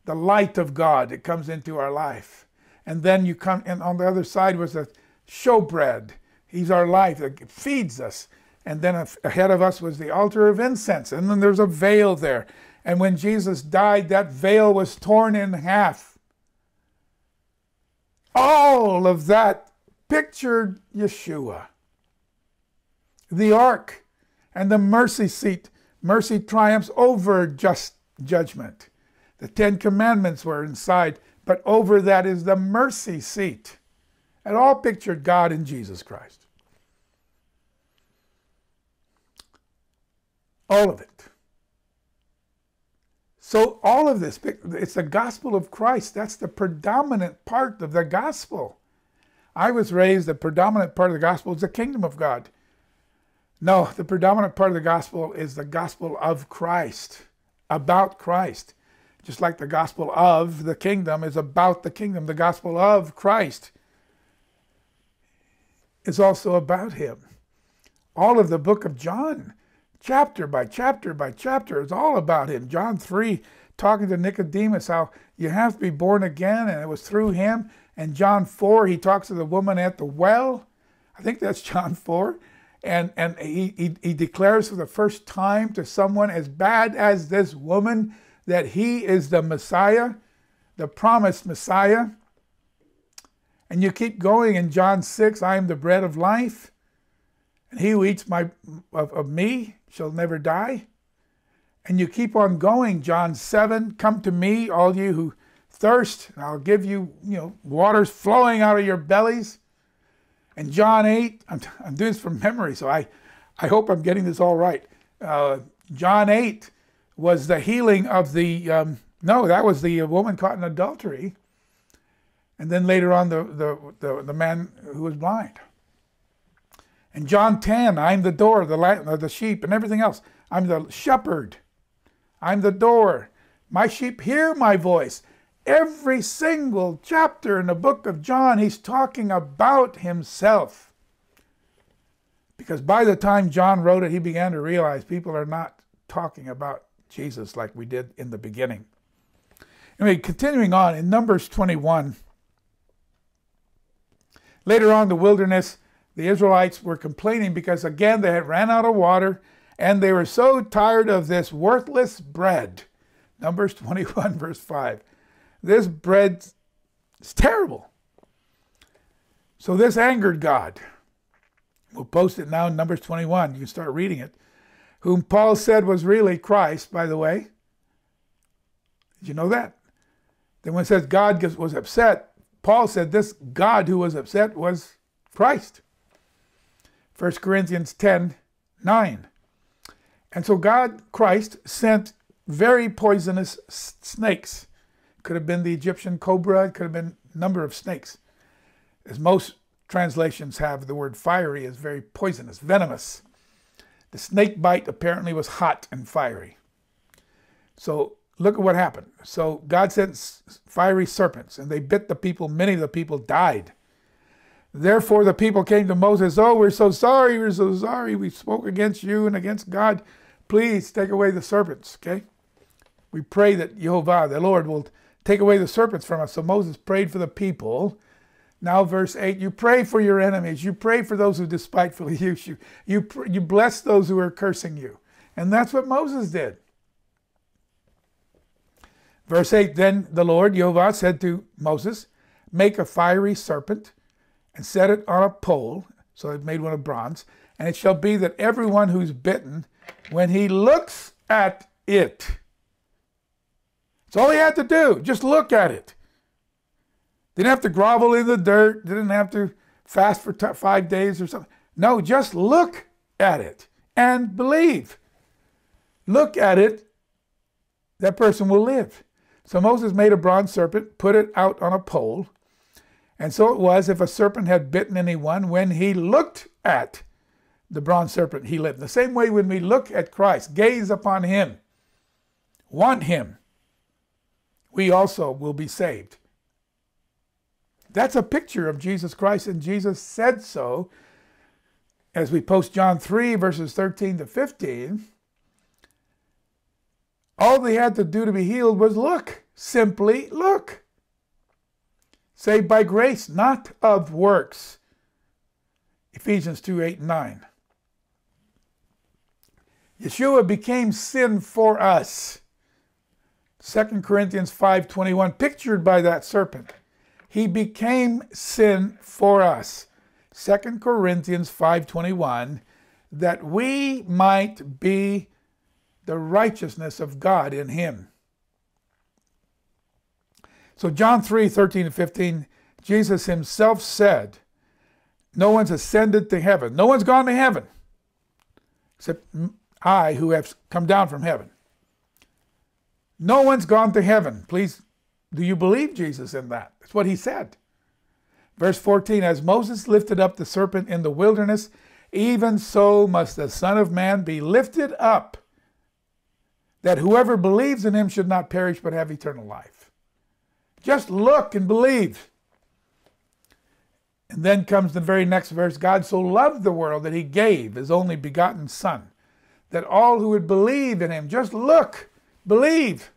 the light of God that comes into our life. And then you come, and on the other side was the showbread. He's our life that feeds us. And then ahead of us was the altar of incense. And then there's a veil there. And when Jesus died, that veil was torn in half. All of that pictured Yeshua. The ark and the mercy seat. Mercy triumphs over just judgment. The Ten Commandments were inside, but over that is the mercy seat. It all pictured God in Jesus Christ. All of it. So all of this, it's the gospel of Christ. That's the predominant part of the gospel. I was raised, the predominant part of the gospel is the kingdom of God. No, the predominant part of the gospel is the gospel of Christ, about Christ. Just like the gospel of the kingdom is about the kingdom, the gospel of Christ is also about him. All of the book of John, chapter by chapter by chapter, it's all about him. John three, talking to Nicodemus, how you have to be born again, and it was through him. And John four, he talks to the woman at the well. I think that's John four. And, and he, he, he declares for the first time to someone as bad as this woman that he is the Messiah, the promised Messiah. And you keep going in John six, I am the bread of life. And he who eats my, of, of me shall never die. And you keep on going, John seven, come to me, all you who thirst, and I'll give you, you know, waters flowing out of your bellies. And John eight, I'm, I'm doing this from memory, so I, I hope I'm getting this all right. Uh, John eight was the healing of the, um, no, that was the woman caught in adultery. And then later on, the, the, the, the man who was blind. In John ten, I'm the door, the light, the sheep, and everything else. I'm the shepherd. I'm the door. My sheep hear my voice. Every single chapter in the book of John, he's talking about himself. Because by the time John wrote it, he began to realize people are not talking about Jesus like we did in the beginning. Anyway, continuing on, in Numbers twenty-one, later on in the wilderness, the Israelites were complaining because, again, they had ran out of water, and they were so tired of this worthless bread. Numbers twenty-one, verse five. This bread is terrible. So this angered God. We'll post it now in Numbers twenty-one. You can start reading it. Whom Paul said was really Christ, by the way. Did you know that? Then when it says God was upset, Paul said this God who was upset was Christ. First Corinthians ten, nine. And so God, Christ, sent very poisonous snakes. Could have been the Egyptian cobra. It could have been a number of snakes. As most translations have, the word fiery is very poisonous, venomous. The snake bite apparently was hot and fiery. So look at what happened. So God sent fiery serpents, and they bit the people. Many of the people died. Therefore the people came to Moses, oh, we're so sorry, we're so sorry. We spoke against you and against God. Please take away the serpents, okay? We pray that Yehovah, the Lord, will take away the serpents from us. So Moses prayed for the people. Now verse eight, you pray for your enemies. You pray for those who despitefully use you. You, you bless those who are cursing you. And that's what Moses did. Verse eight, then the Lord, Yehovah, said to Moses, make a fiery serpent and set it on a pole, so it made one of bronze, and it shall be that everyone who's bitten, when he looks at it, it's all he had to do, just look at it. Didn't have to grovel in the dirt, didn't have to fast for five days or something. No, just look at it and believe. Look at it, that person will live. So Moses made a bronze serpent, put it out on a pole, and so it was, if a serpent had bitten anyone, when he looked at the bronze serpent, he lived. The same way when we look at Christ, gaze upon him, want him, we also will be saved. That's a picture of Jesus Christ, and Jesus said so. As we post John three, verses thirteen to fifteen, all they had to do to be healed was look, simply look. Saved by grace, not of works. Ephesians two, eight and nine. Yeshua became sin for us. Second Corinthians five, twenty-one, pictured by that serpent. He became sin for us. Second Corinthians five, twenty-one, that we might be the righteousness of God in him. So John three, thirteen and fifteen, Jesus himself said, no one's ascended to heaven. No one's gone to heaven, except I who have come down from heaven. No one's gone to heaven. Please, do you believe Jesus in that? That's what he said. Verse fourteen, as Moses lifted up the serpent in the wilderness, even so must the Son of Man be lifted up, that whoever believes in him should not perish but have eternal life. Just look and believe. And then comes the very next verse. God so loved the world that he gave his only begotten Son, that all who would believe in him, just look, believe,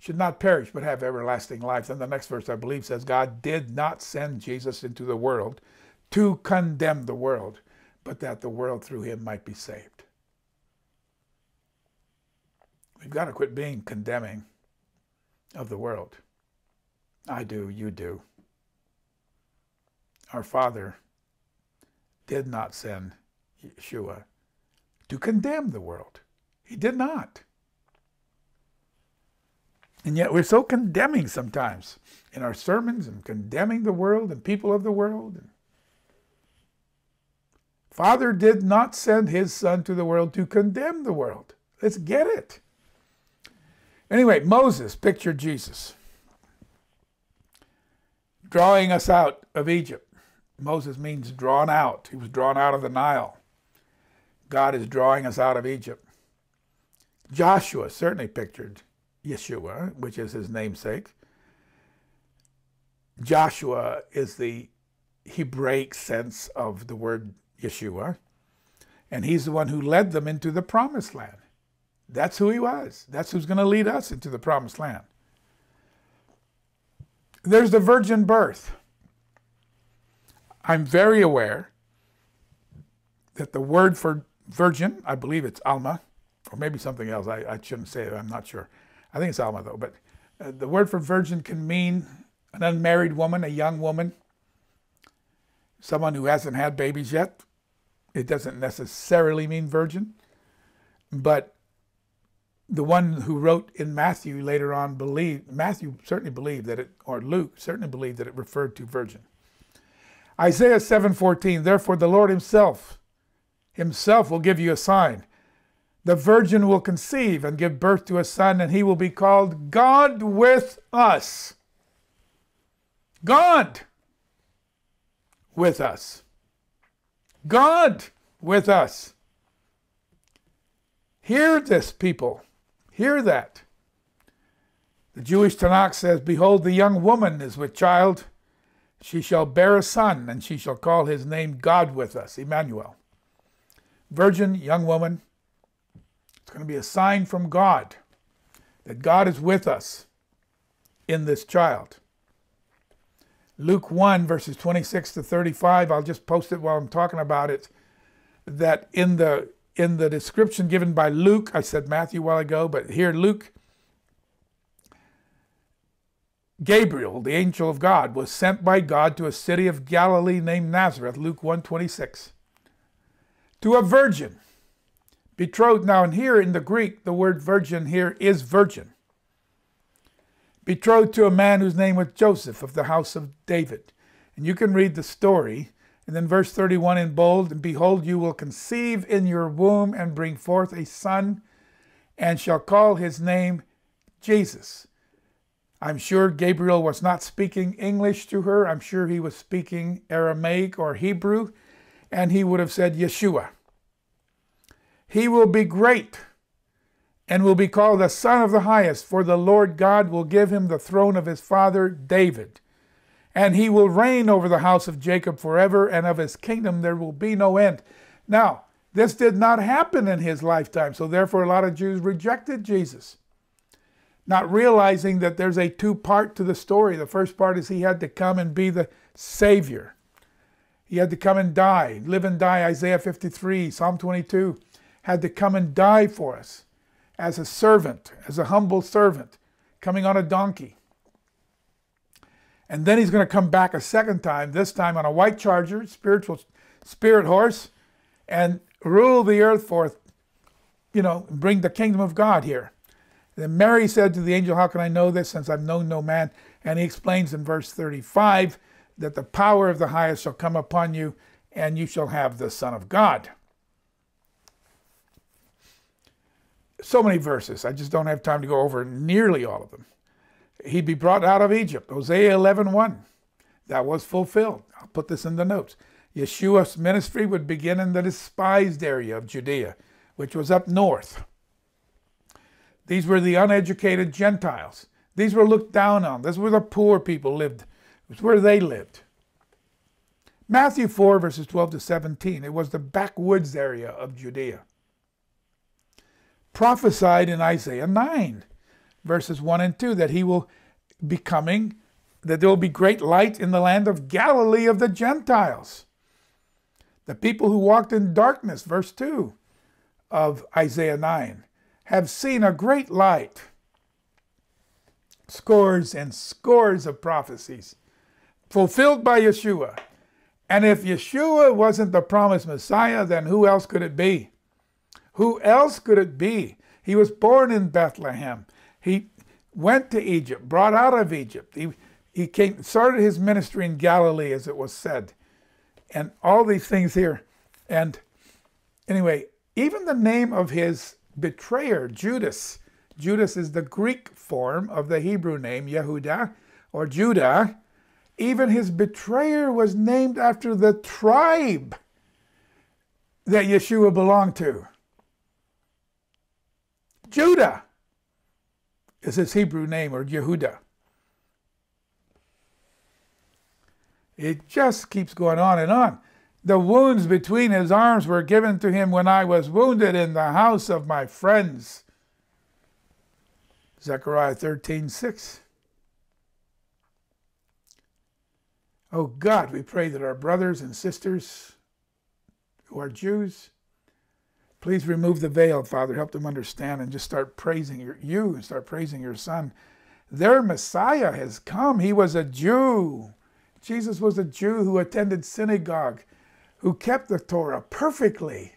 should not perish but have everlasting life. Then the next verse, I believe, says God did not send Jesus into the world to condemn the world, but that the world through him might be saved. We've got to quit being condemning of the world. I do, you do. Our Father did not send Yeshua to condemn the world. He did not. And yet we're so condemning sometimes in our sermons, and condemning the world and people of the world. Father did not send his Son to the world to condemn the world. Let's get it. Anyway, Moses pictured Jesus. drawing us out of Egypt. Moses means drawn out. He was drawn out of the Nile. God is drawing us out of Egypt. Joshua certainly pictured Yeshua, which is his namesake. Joshua is the Hebraic sense of the word Yeshua, and he's the one who led them into the promised land. That's who he was. That's who's going to lead us into the promised land. There's the virgin birth. I'm very aware that the word for virgin, I believe it's Alma, or maybe something else. I, I shouldn't say it. I'm not sure. I think it's Alma, though. But uh, the word for virgin can mean an unmarried woman, a young woman, someone who hasn't had babies yet. It doesn't necessarily mean virgin. But the one who wrote in Matthew later on believed, Matthew certainly believed that it, or Luke certainly believed that it referred to virgin. Isaiah seven fourteen, therefore the Lord himself, himself will give you a sign. The virgin will conceive and give birth to a son, and he will be called God with us. God with us. God with us. Hear this, people. Hear that. The Jewish Tanakh says, behold, the young woman is with child. She shall bear a son, and she shall call his name God with us, Emmanuel. Virgin, young woman. It's going to be a sign from God that God is with us in this child. Luke one, verses twenty-six to thirty-five, I'll just post it while I'm talking about it, that in the in the description given by Luke, I said Matthew a while ago, but here Luke, Gabriel, the angel of God, was sent by God to a city of Galilee named Nazareth, Luke one twenty-six, to a virgin, betrothed. Now, and here in the Greek, the word virgin here is virgin. Betrothed to a man whose name was Joseph of the house of David. And you can read the story. And then verse thirty-one in bold, and behold, you will conceive in your womb and bring forth a son, and shall call his name Jesus. I'm sure Gabriel was not speaking English to her. I'm sure he was speaking Aramaic or Hebrew, and he would have said Yeshua. He will be great and will be called the Son of the Highest, for the Lord God will give him the throne of his father David. And he will reign over the house of Jacob forever, and of his kingdom there will be no end. Now, this did not happen in his lifetime, so therefore a lot of Jews rejected Jesus, not realizing that there's a two-part to the story. The first part is he had to come and be the Savior. He had to come and die, live and die, Isaiah fifty-three, Psalm twenty-two, had to come and die for us as a servant, as a humble servant, coming on a donkey. And then he's going to come back a second time, this time on a white charger, spiritual spirit horse, and rule the earth forth, you know, bring the kingdom of God here. And then Mary said to the angel, how can I know this since I've known no man? And he explains in verse thirty-five that the power of the highest shall come upon you, and you shall have the Son of God. So many verses. I just don't have time to go over nearly all of them. He'd be brought out of Egypt. Hosea eleven one. That was fulfilled. I'll put this in the notes. Yeshua's ministry would begin in the despised area of Judea, which was up north. These were the uneducated Gentiles. These were looked down on. This is where the poor people lived. It was where they lived. Matthew four, verses twelve to seventeen. It was the backwoods area of Judea. Prophesied in Isaiah nine. Verses one and two, that he will be coming, that there will be great light in the land of Galilee of the Gentiles. The people who walked in darkness, verse two of Isaiah nine, have seen a great light. Scores and scores of prophecies fulfilled by Yeshua. And if Yeshua wasn't the promised Messiah, then who else could it be? Who else could it be? He was born in Bethlehem. He went to Egypt, brought out of Egypt. He, he came, started his ministry in Galilee, as it was said. And all these things here. And anyway, even the name of his betrayer, Judas. Judas is the Greek form of the Hebrew name, Yehuda, or Judah. Even his betrayer was named after the tribe that Yeshua belonged to. Judah is his Hebrew name, or Yehuda. It just keeps going on and on. The wounds between his arms were given to him when I was wounded in the house of my friends. Zechariah thirteen six. Oh God, we pray that our brothers and sisters who are Jews, please remove the veil, Father. Help them understand and just start praising your, you and start praising your Son. Their Messiah has come. He was a Jew. Jesus was a Jew who attended synagogue, who kept the Torah perfectly.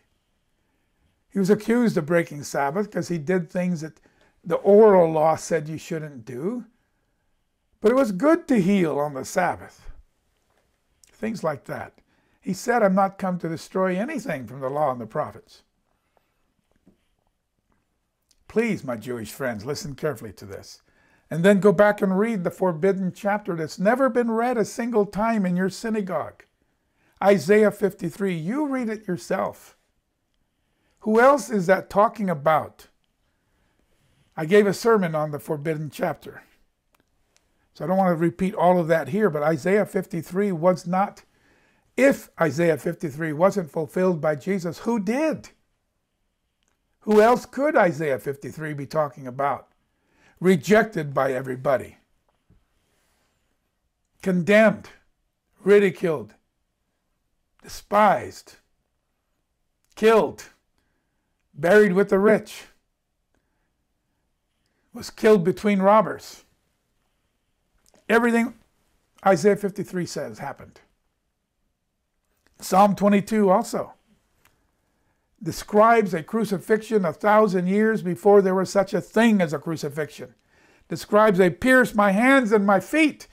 He was accused of breaking Sabbath because he did things that the oral law said you shouldn't do. But it was good to heal on the Sabbath. Things like that. He said, I'm not come to destroy anything from the law and the prophets. Please, my Jewish friends, listen carefully to this. And then go back and read the forbidden chapter that's never been read a single time in your synagogue. Isaiah fifty-three, you read it yourself. Who else is that talking about? I gave a sermon on the forbidden chapter, so I don't want to repeat all of that here, but Isaiah fifty-three was not, if Isaiah fifty-three wasn't fulfilled by Jesus, who did? Who else could Isaiah fifty-three be talking about? Rejected by everybody. Condemned, ridiculed, despised, killed, buried with the rich, was killed between robbers. Everything Isaiah fifty-three says happened. Psalm twenty-two also describes a crucifixion a thousand years before there was such a thing as a crucifixion. Describes, they pierced my hands and my feet.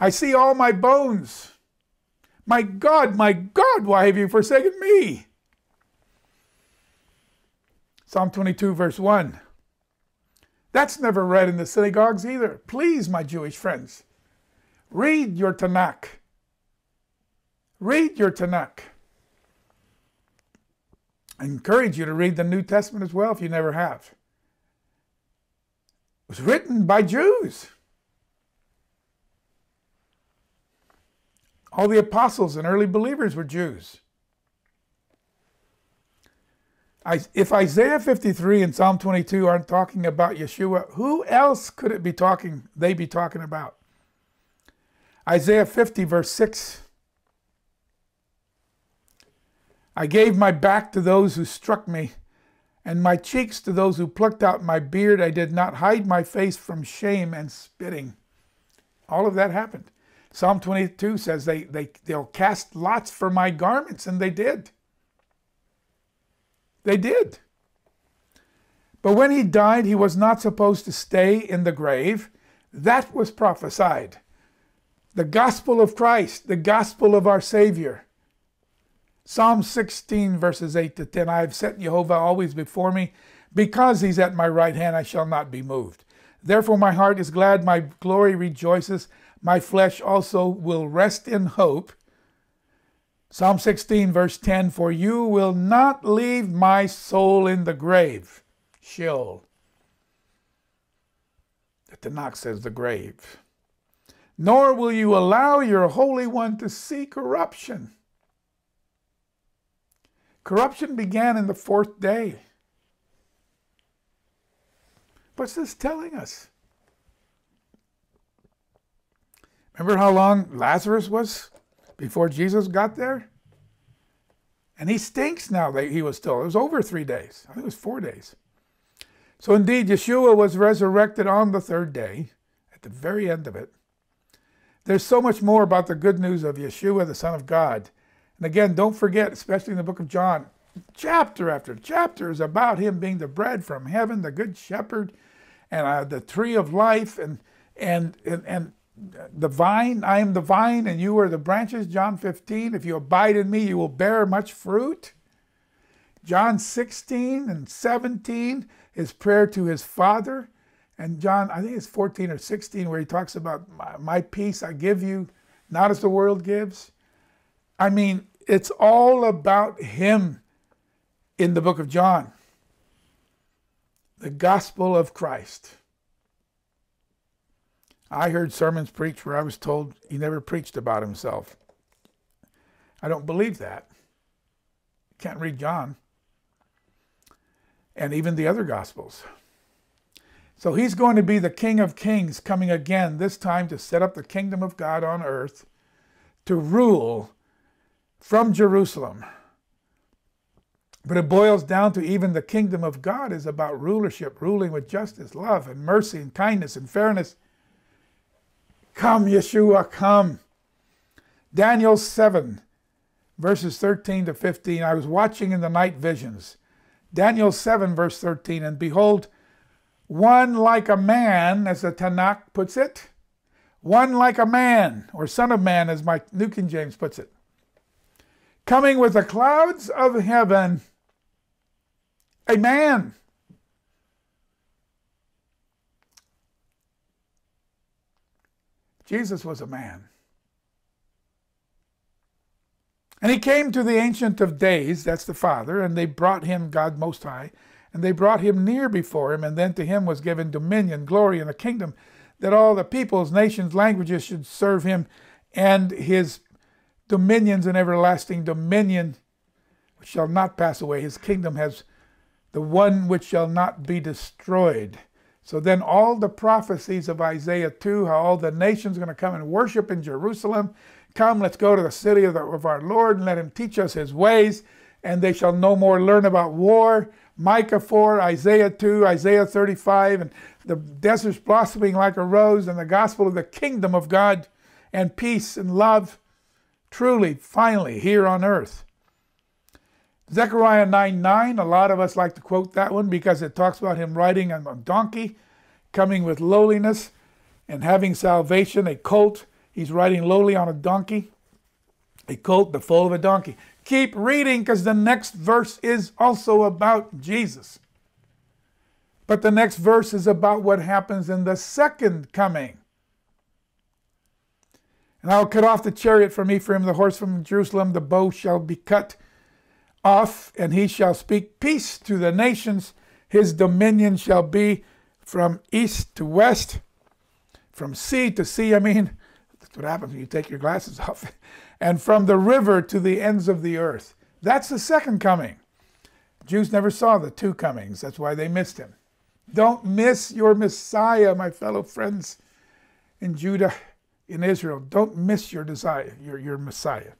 I see all my bones. My God, my God, why have you forsaken me? Psalm twenty-two verse one. That's never read in the synagogues either. Please, my Jewish friends, read your Tanakh. Read your Tanakh. I encourage you to read the New Testament as well if you never have. It was written by Jews. All the apostles and early believers were Jews. If Isaiah fifty-three and Psalm twenty-two aren't talking about Yeshua, who else could it be talking, they be talking about? Isaiah fifty verse six. I gave my back to those who struck me, and my cheeks to those who plucked out my beard. I did not hide my face from shame and spitting. All of that happened. Psalm twenty-two says they, they, they'll cast lots for my garments, and they did. They did. But when he died, he was not supposed to stay in the grave. That was prophesied. The gospel of Christ, the gospel of our Savior. Psalm sixteen, verses eight to ten, I have set Jehovah always before me. Because he's at my right hand, I shall not be moved. Therefore my heart is glad, my glory rejoices. My flesh also will rest in hope. Psalm sixteen, verse ten, for you will not leave my soul in the grave. Sheol. The Tanakh says the grave. Nor will you allow your Holy One to see corruption. Corruption began in the fourth day. What's this telling us? Remember how long Lazarus was before Jesus got there? And he stinks now that he was still. It was over three days. I think it was four days. So indeed, Yeshua was resurrected on the third day, at the very end of it. There's so much more about the good news of Yeshua, the Son of God. And again, don't forget, especially in the book of John, chapter after chapter is about him being the bread from heaven, the good shepherd, and uh, the tree of life, and, and, and, and the vine. I am the vine, and you are the branches, John fifteen. If you abide in me, you will bear much fruit. John sixteen and seventeen, his prayer to his Father. And John, I think it's fourteen or sixteen, where he talks about my, my peace I give you. not as the world gives. I mean, it's all about him in the book of John. The gospel of Christ. I heard sermons preached where I was told he never preached about himself. I don't believe that. Can't read John. And even the other gospels. So he's going to be the King of Kings, coming again, this time to set up the kingdom of God on earth, to rule from Jerusalem. But it boils down to even the kingdom of God is about rulership, ruling with justice, love, and mercy, and kindness, and fairness. Come, Yeshua, come. Daniel seven, verses thirteen to fifteen. I was watching in the night visions. Daniel seven, verse thirteen. And behold, one like a man, as the Tanakh puts it. One like a man, or son of man, as my New King James puts it. Coming with the clouds of heaven. A man. Jesus was a man. And he came to the Ancient of Days, that's the Father, and they brought him, God Most High, and they brought him near before him, and then to him was given dominion, glory, and a kingdom, that all the peoples, nations, languages should serve him, and his dominions and everlasting dominion which shall not pass away. His kingdom has the one which shall not be destroyed. So then all the prophecies of Isaiah two, how all the nations are going to come and worship in Jerusalem. Come, let's go to the city of, the, of our Lord, and let him teach us his ways, and they shall no more learn about war. Micah four, Isaiah two, Isaiah thirty-five, and the desert's blossoming like a rose, and the gospel of the kingdom of God, and peace and love, truly, finally, here on earth. Zechariah nine nine, a lot of us like to quote that one because it talks about him riding on a donkey, coming with lowliness, and having salvation, a colt. He's riding lowly on a donkey, a colt, the foal of a donkey. Keep reading, because the next verse is also about Jesus. But the next verse is about what happens in the second coming. And I'll cut off the chariot from Ephraim, the horse from Jerusalem, the bow shall be cut off, and he shall speak peace to the nations. His dominion shall be from east to west, from sea to sea, I mean. That's what happens when you take your glasses off. And from the river to the ends of the earth. That's the second coming. Jews never saw the two comings. That's why they missed him. Don't miss your Messiah, my fellow friends in Judah, in Israel. Don't miss your desire, your, your Messiah.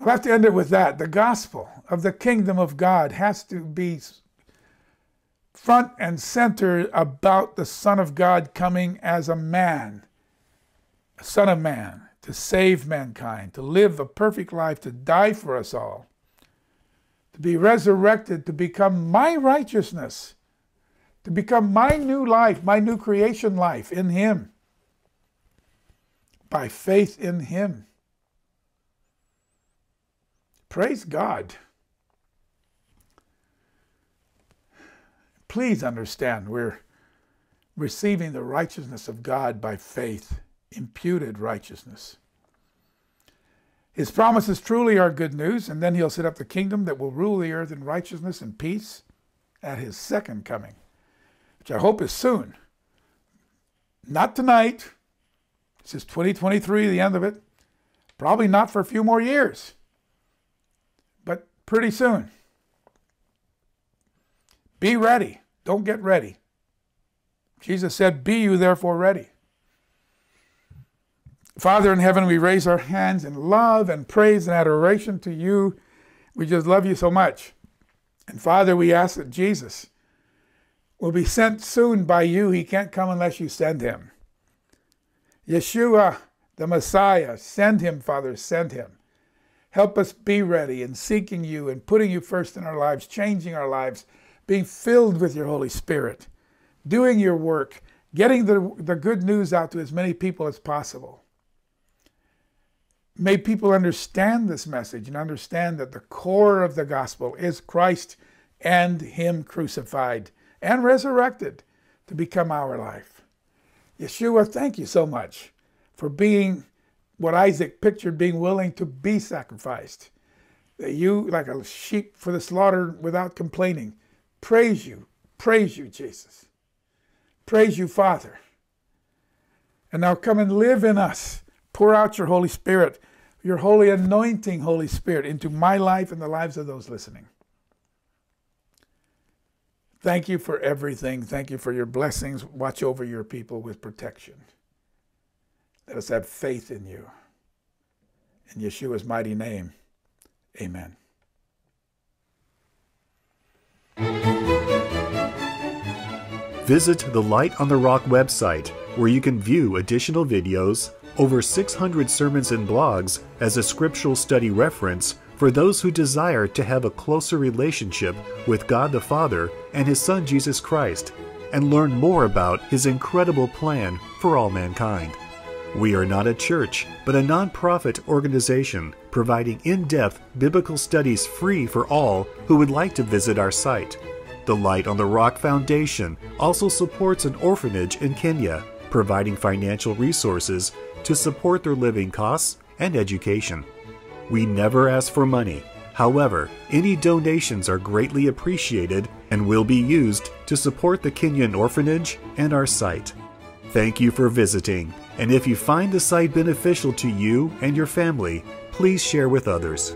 I'll have to end it with that. The gospel of the kingdom of God has to be front and center about the Son of God coming as a man. Son of Man, to save mankind, to live a perfect life, to die for us all, to be resurrected, to become my righteousness, to become my new life, my new creation life in him, by faith in him. Praise God. Please understand, we're receiving the righteousness of God by faith. Imputed righteousness. His promises truly are good news, and then he'll set up the kingdom that will rule the earth in righteousness and peace at his second coming, which I hope is soon. Not tonight. This is twenty twenty-three, the end of it. Probably not for a few more years, but pretty soon. Be ready. Don't get ready. Jesus said, be you therefore ready. Father in heaven, we raise our hands in love and praise and adoration to you. We just love you so much. And Father, we ask that Jesus will be sent soon by you. He can't come unless you send him. Yeshua, the Messiah, send him, Father, send him. Help us be ready in seeking you and putting you first in our lives, changing our lives, being filled with your Holy Spirit, doing your work, getting the, the good news out to as many people as possible. May people understand this message and understand that the core of the gospel is Christ and him crucified and resurrected to become our life. Yeshua, thank you so much for being what Isaac pictured, being willing to be sacrificed. That you, like a sheep for the slaughter without complaining, praise you, praise you, Jesus. Praise you, Father. And now come and live in us. Pour out your Holy Spirit, your holy anointing, Holy Spirit, into my life and the lives of those listening. Thank you for everything. Thank you for your blessings. Watch over your people with protection. Let us have faith in you. In Yeshua's mighty name, amen. Visit the Light on the Rock website, where you can view additional videos, over six hundred sermons and blogs as a scriptural study reference for those who desire to have a closer relationship with God the Father and His Son Jesus Christ, and learn more about His incredible plan for all mankind. We are not a church, but a nonprofit organization providing in-depth biblical studies free for all who would like to visit our site. The Light on the Rock Foundation also supports an orphanage in Kenya, providing financial resources to support their living costs and education. We never ask for money. However, any donations are greatly appreciated and will be used to support the Kenyan orphanage and our site. Thank you for visiting, and if you find the site beneficial to you and your family, please share with others.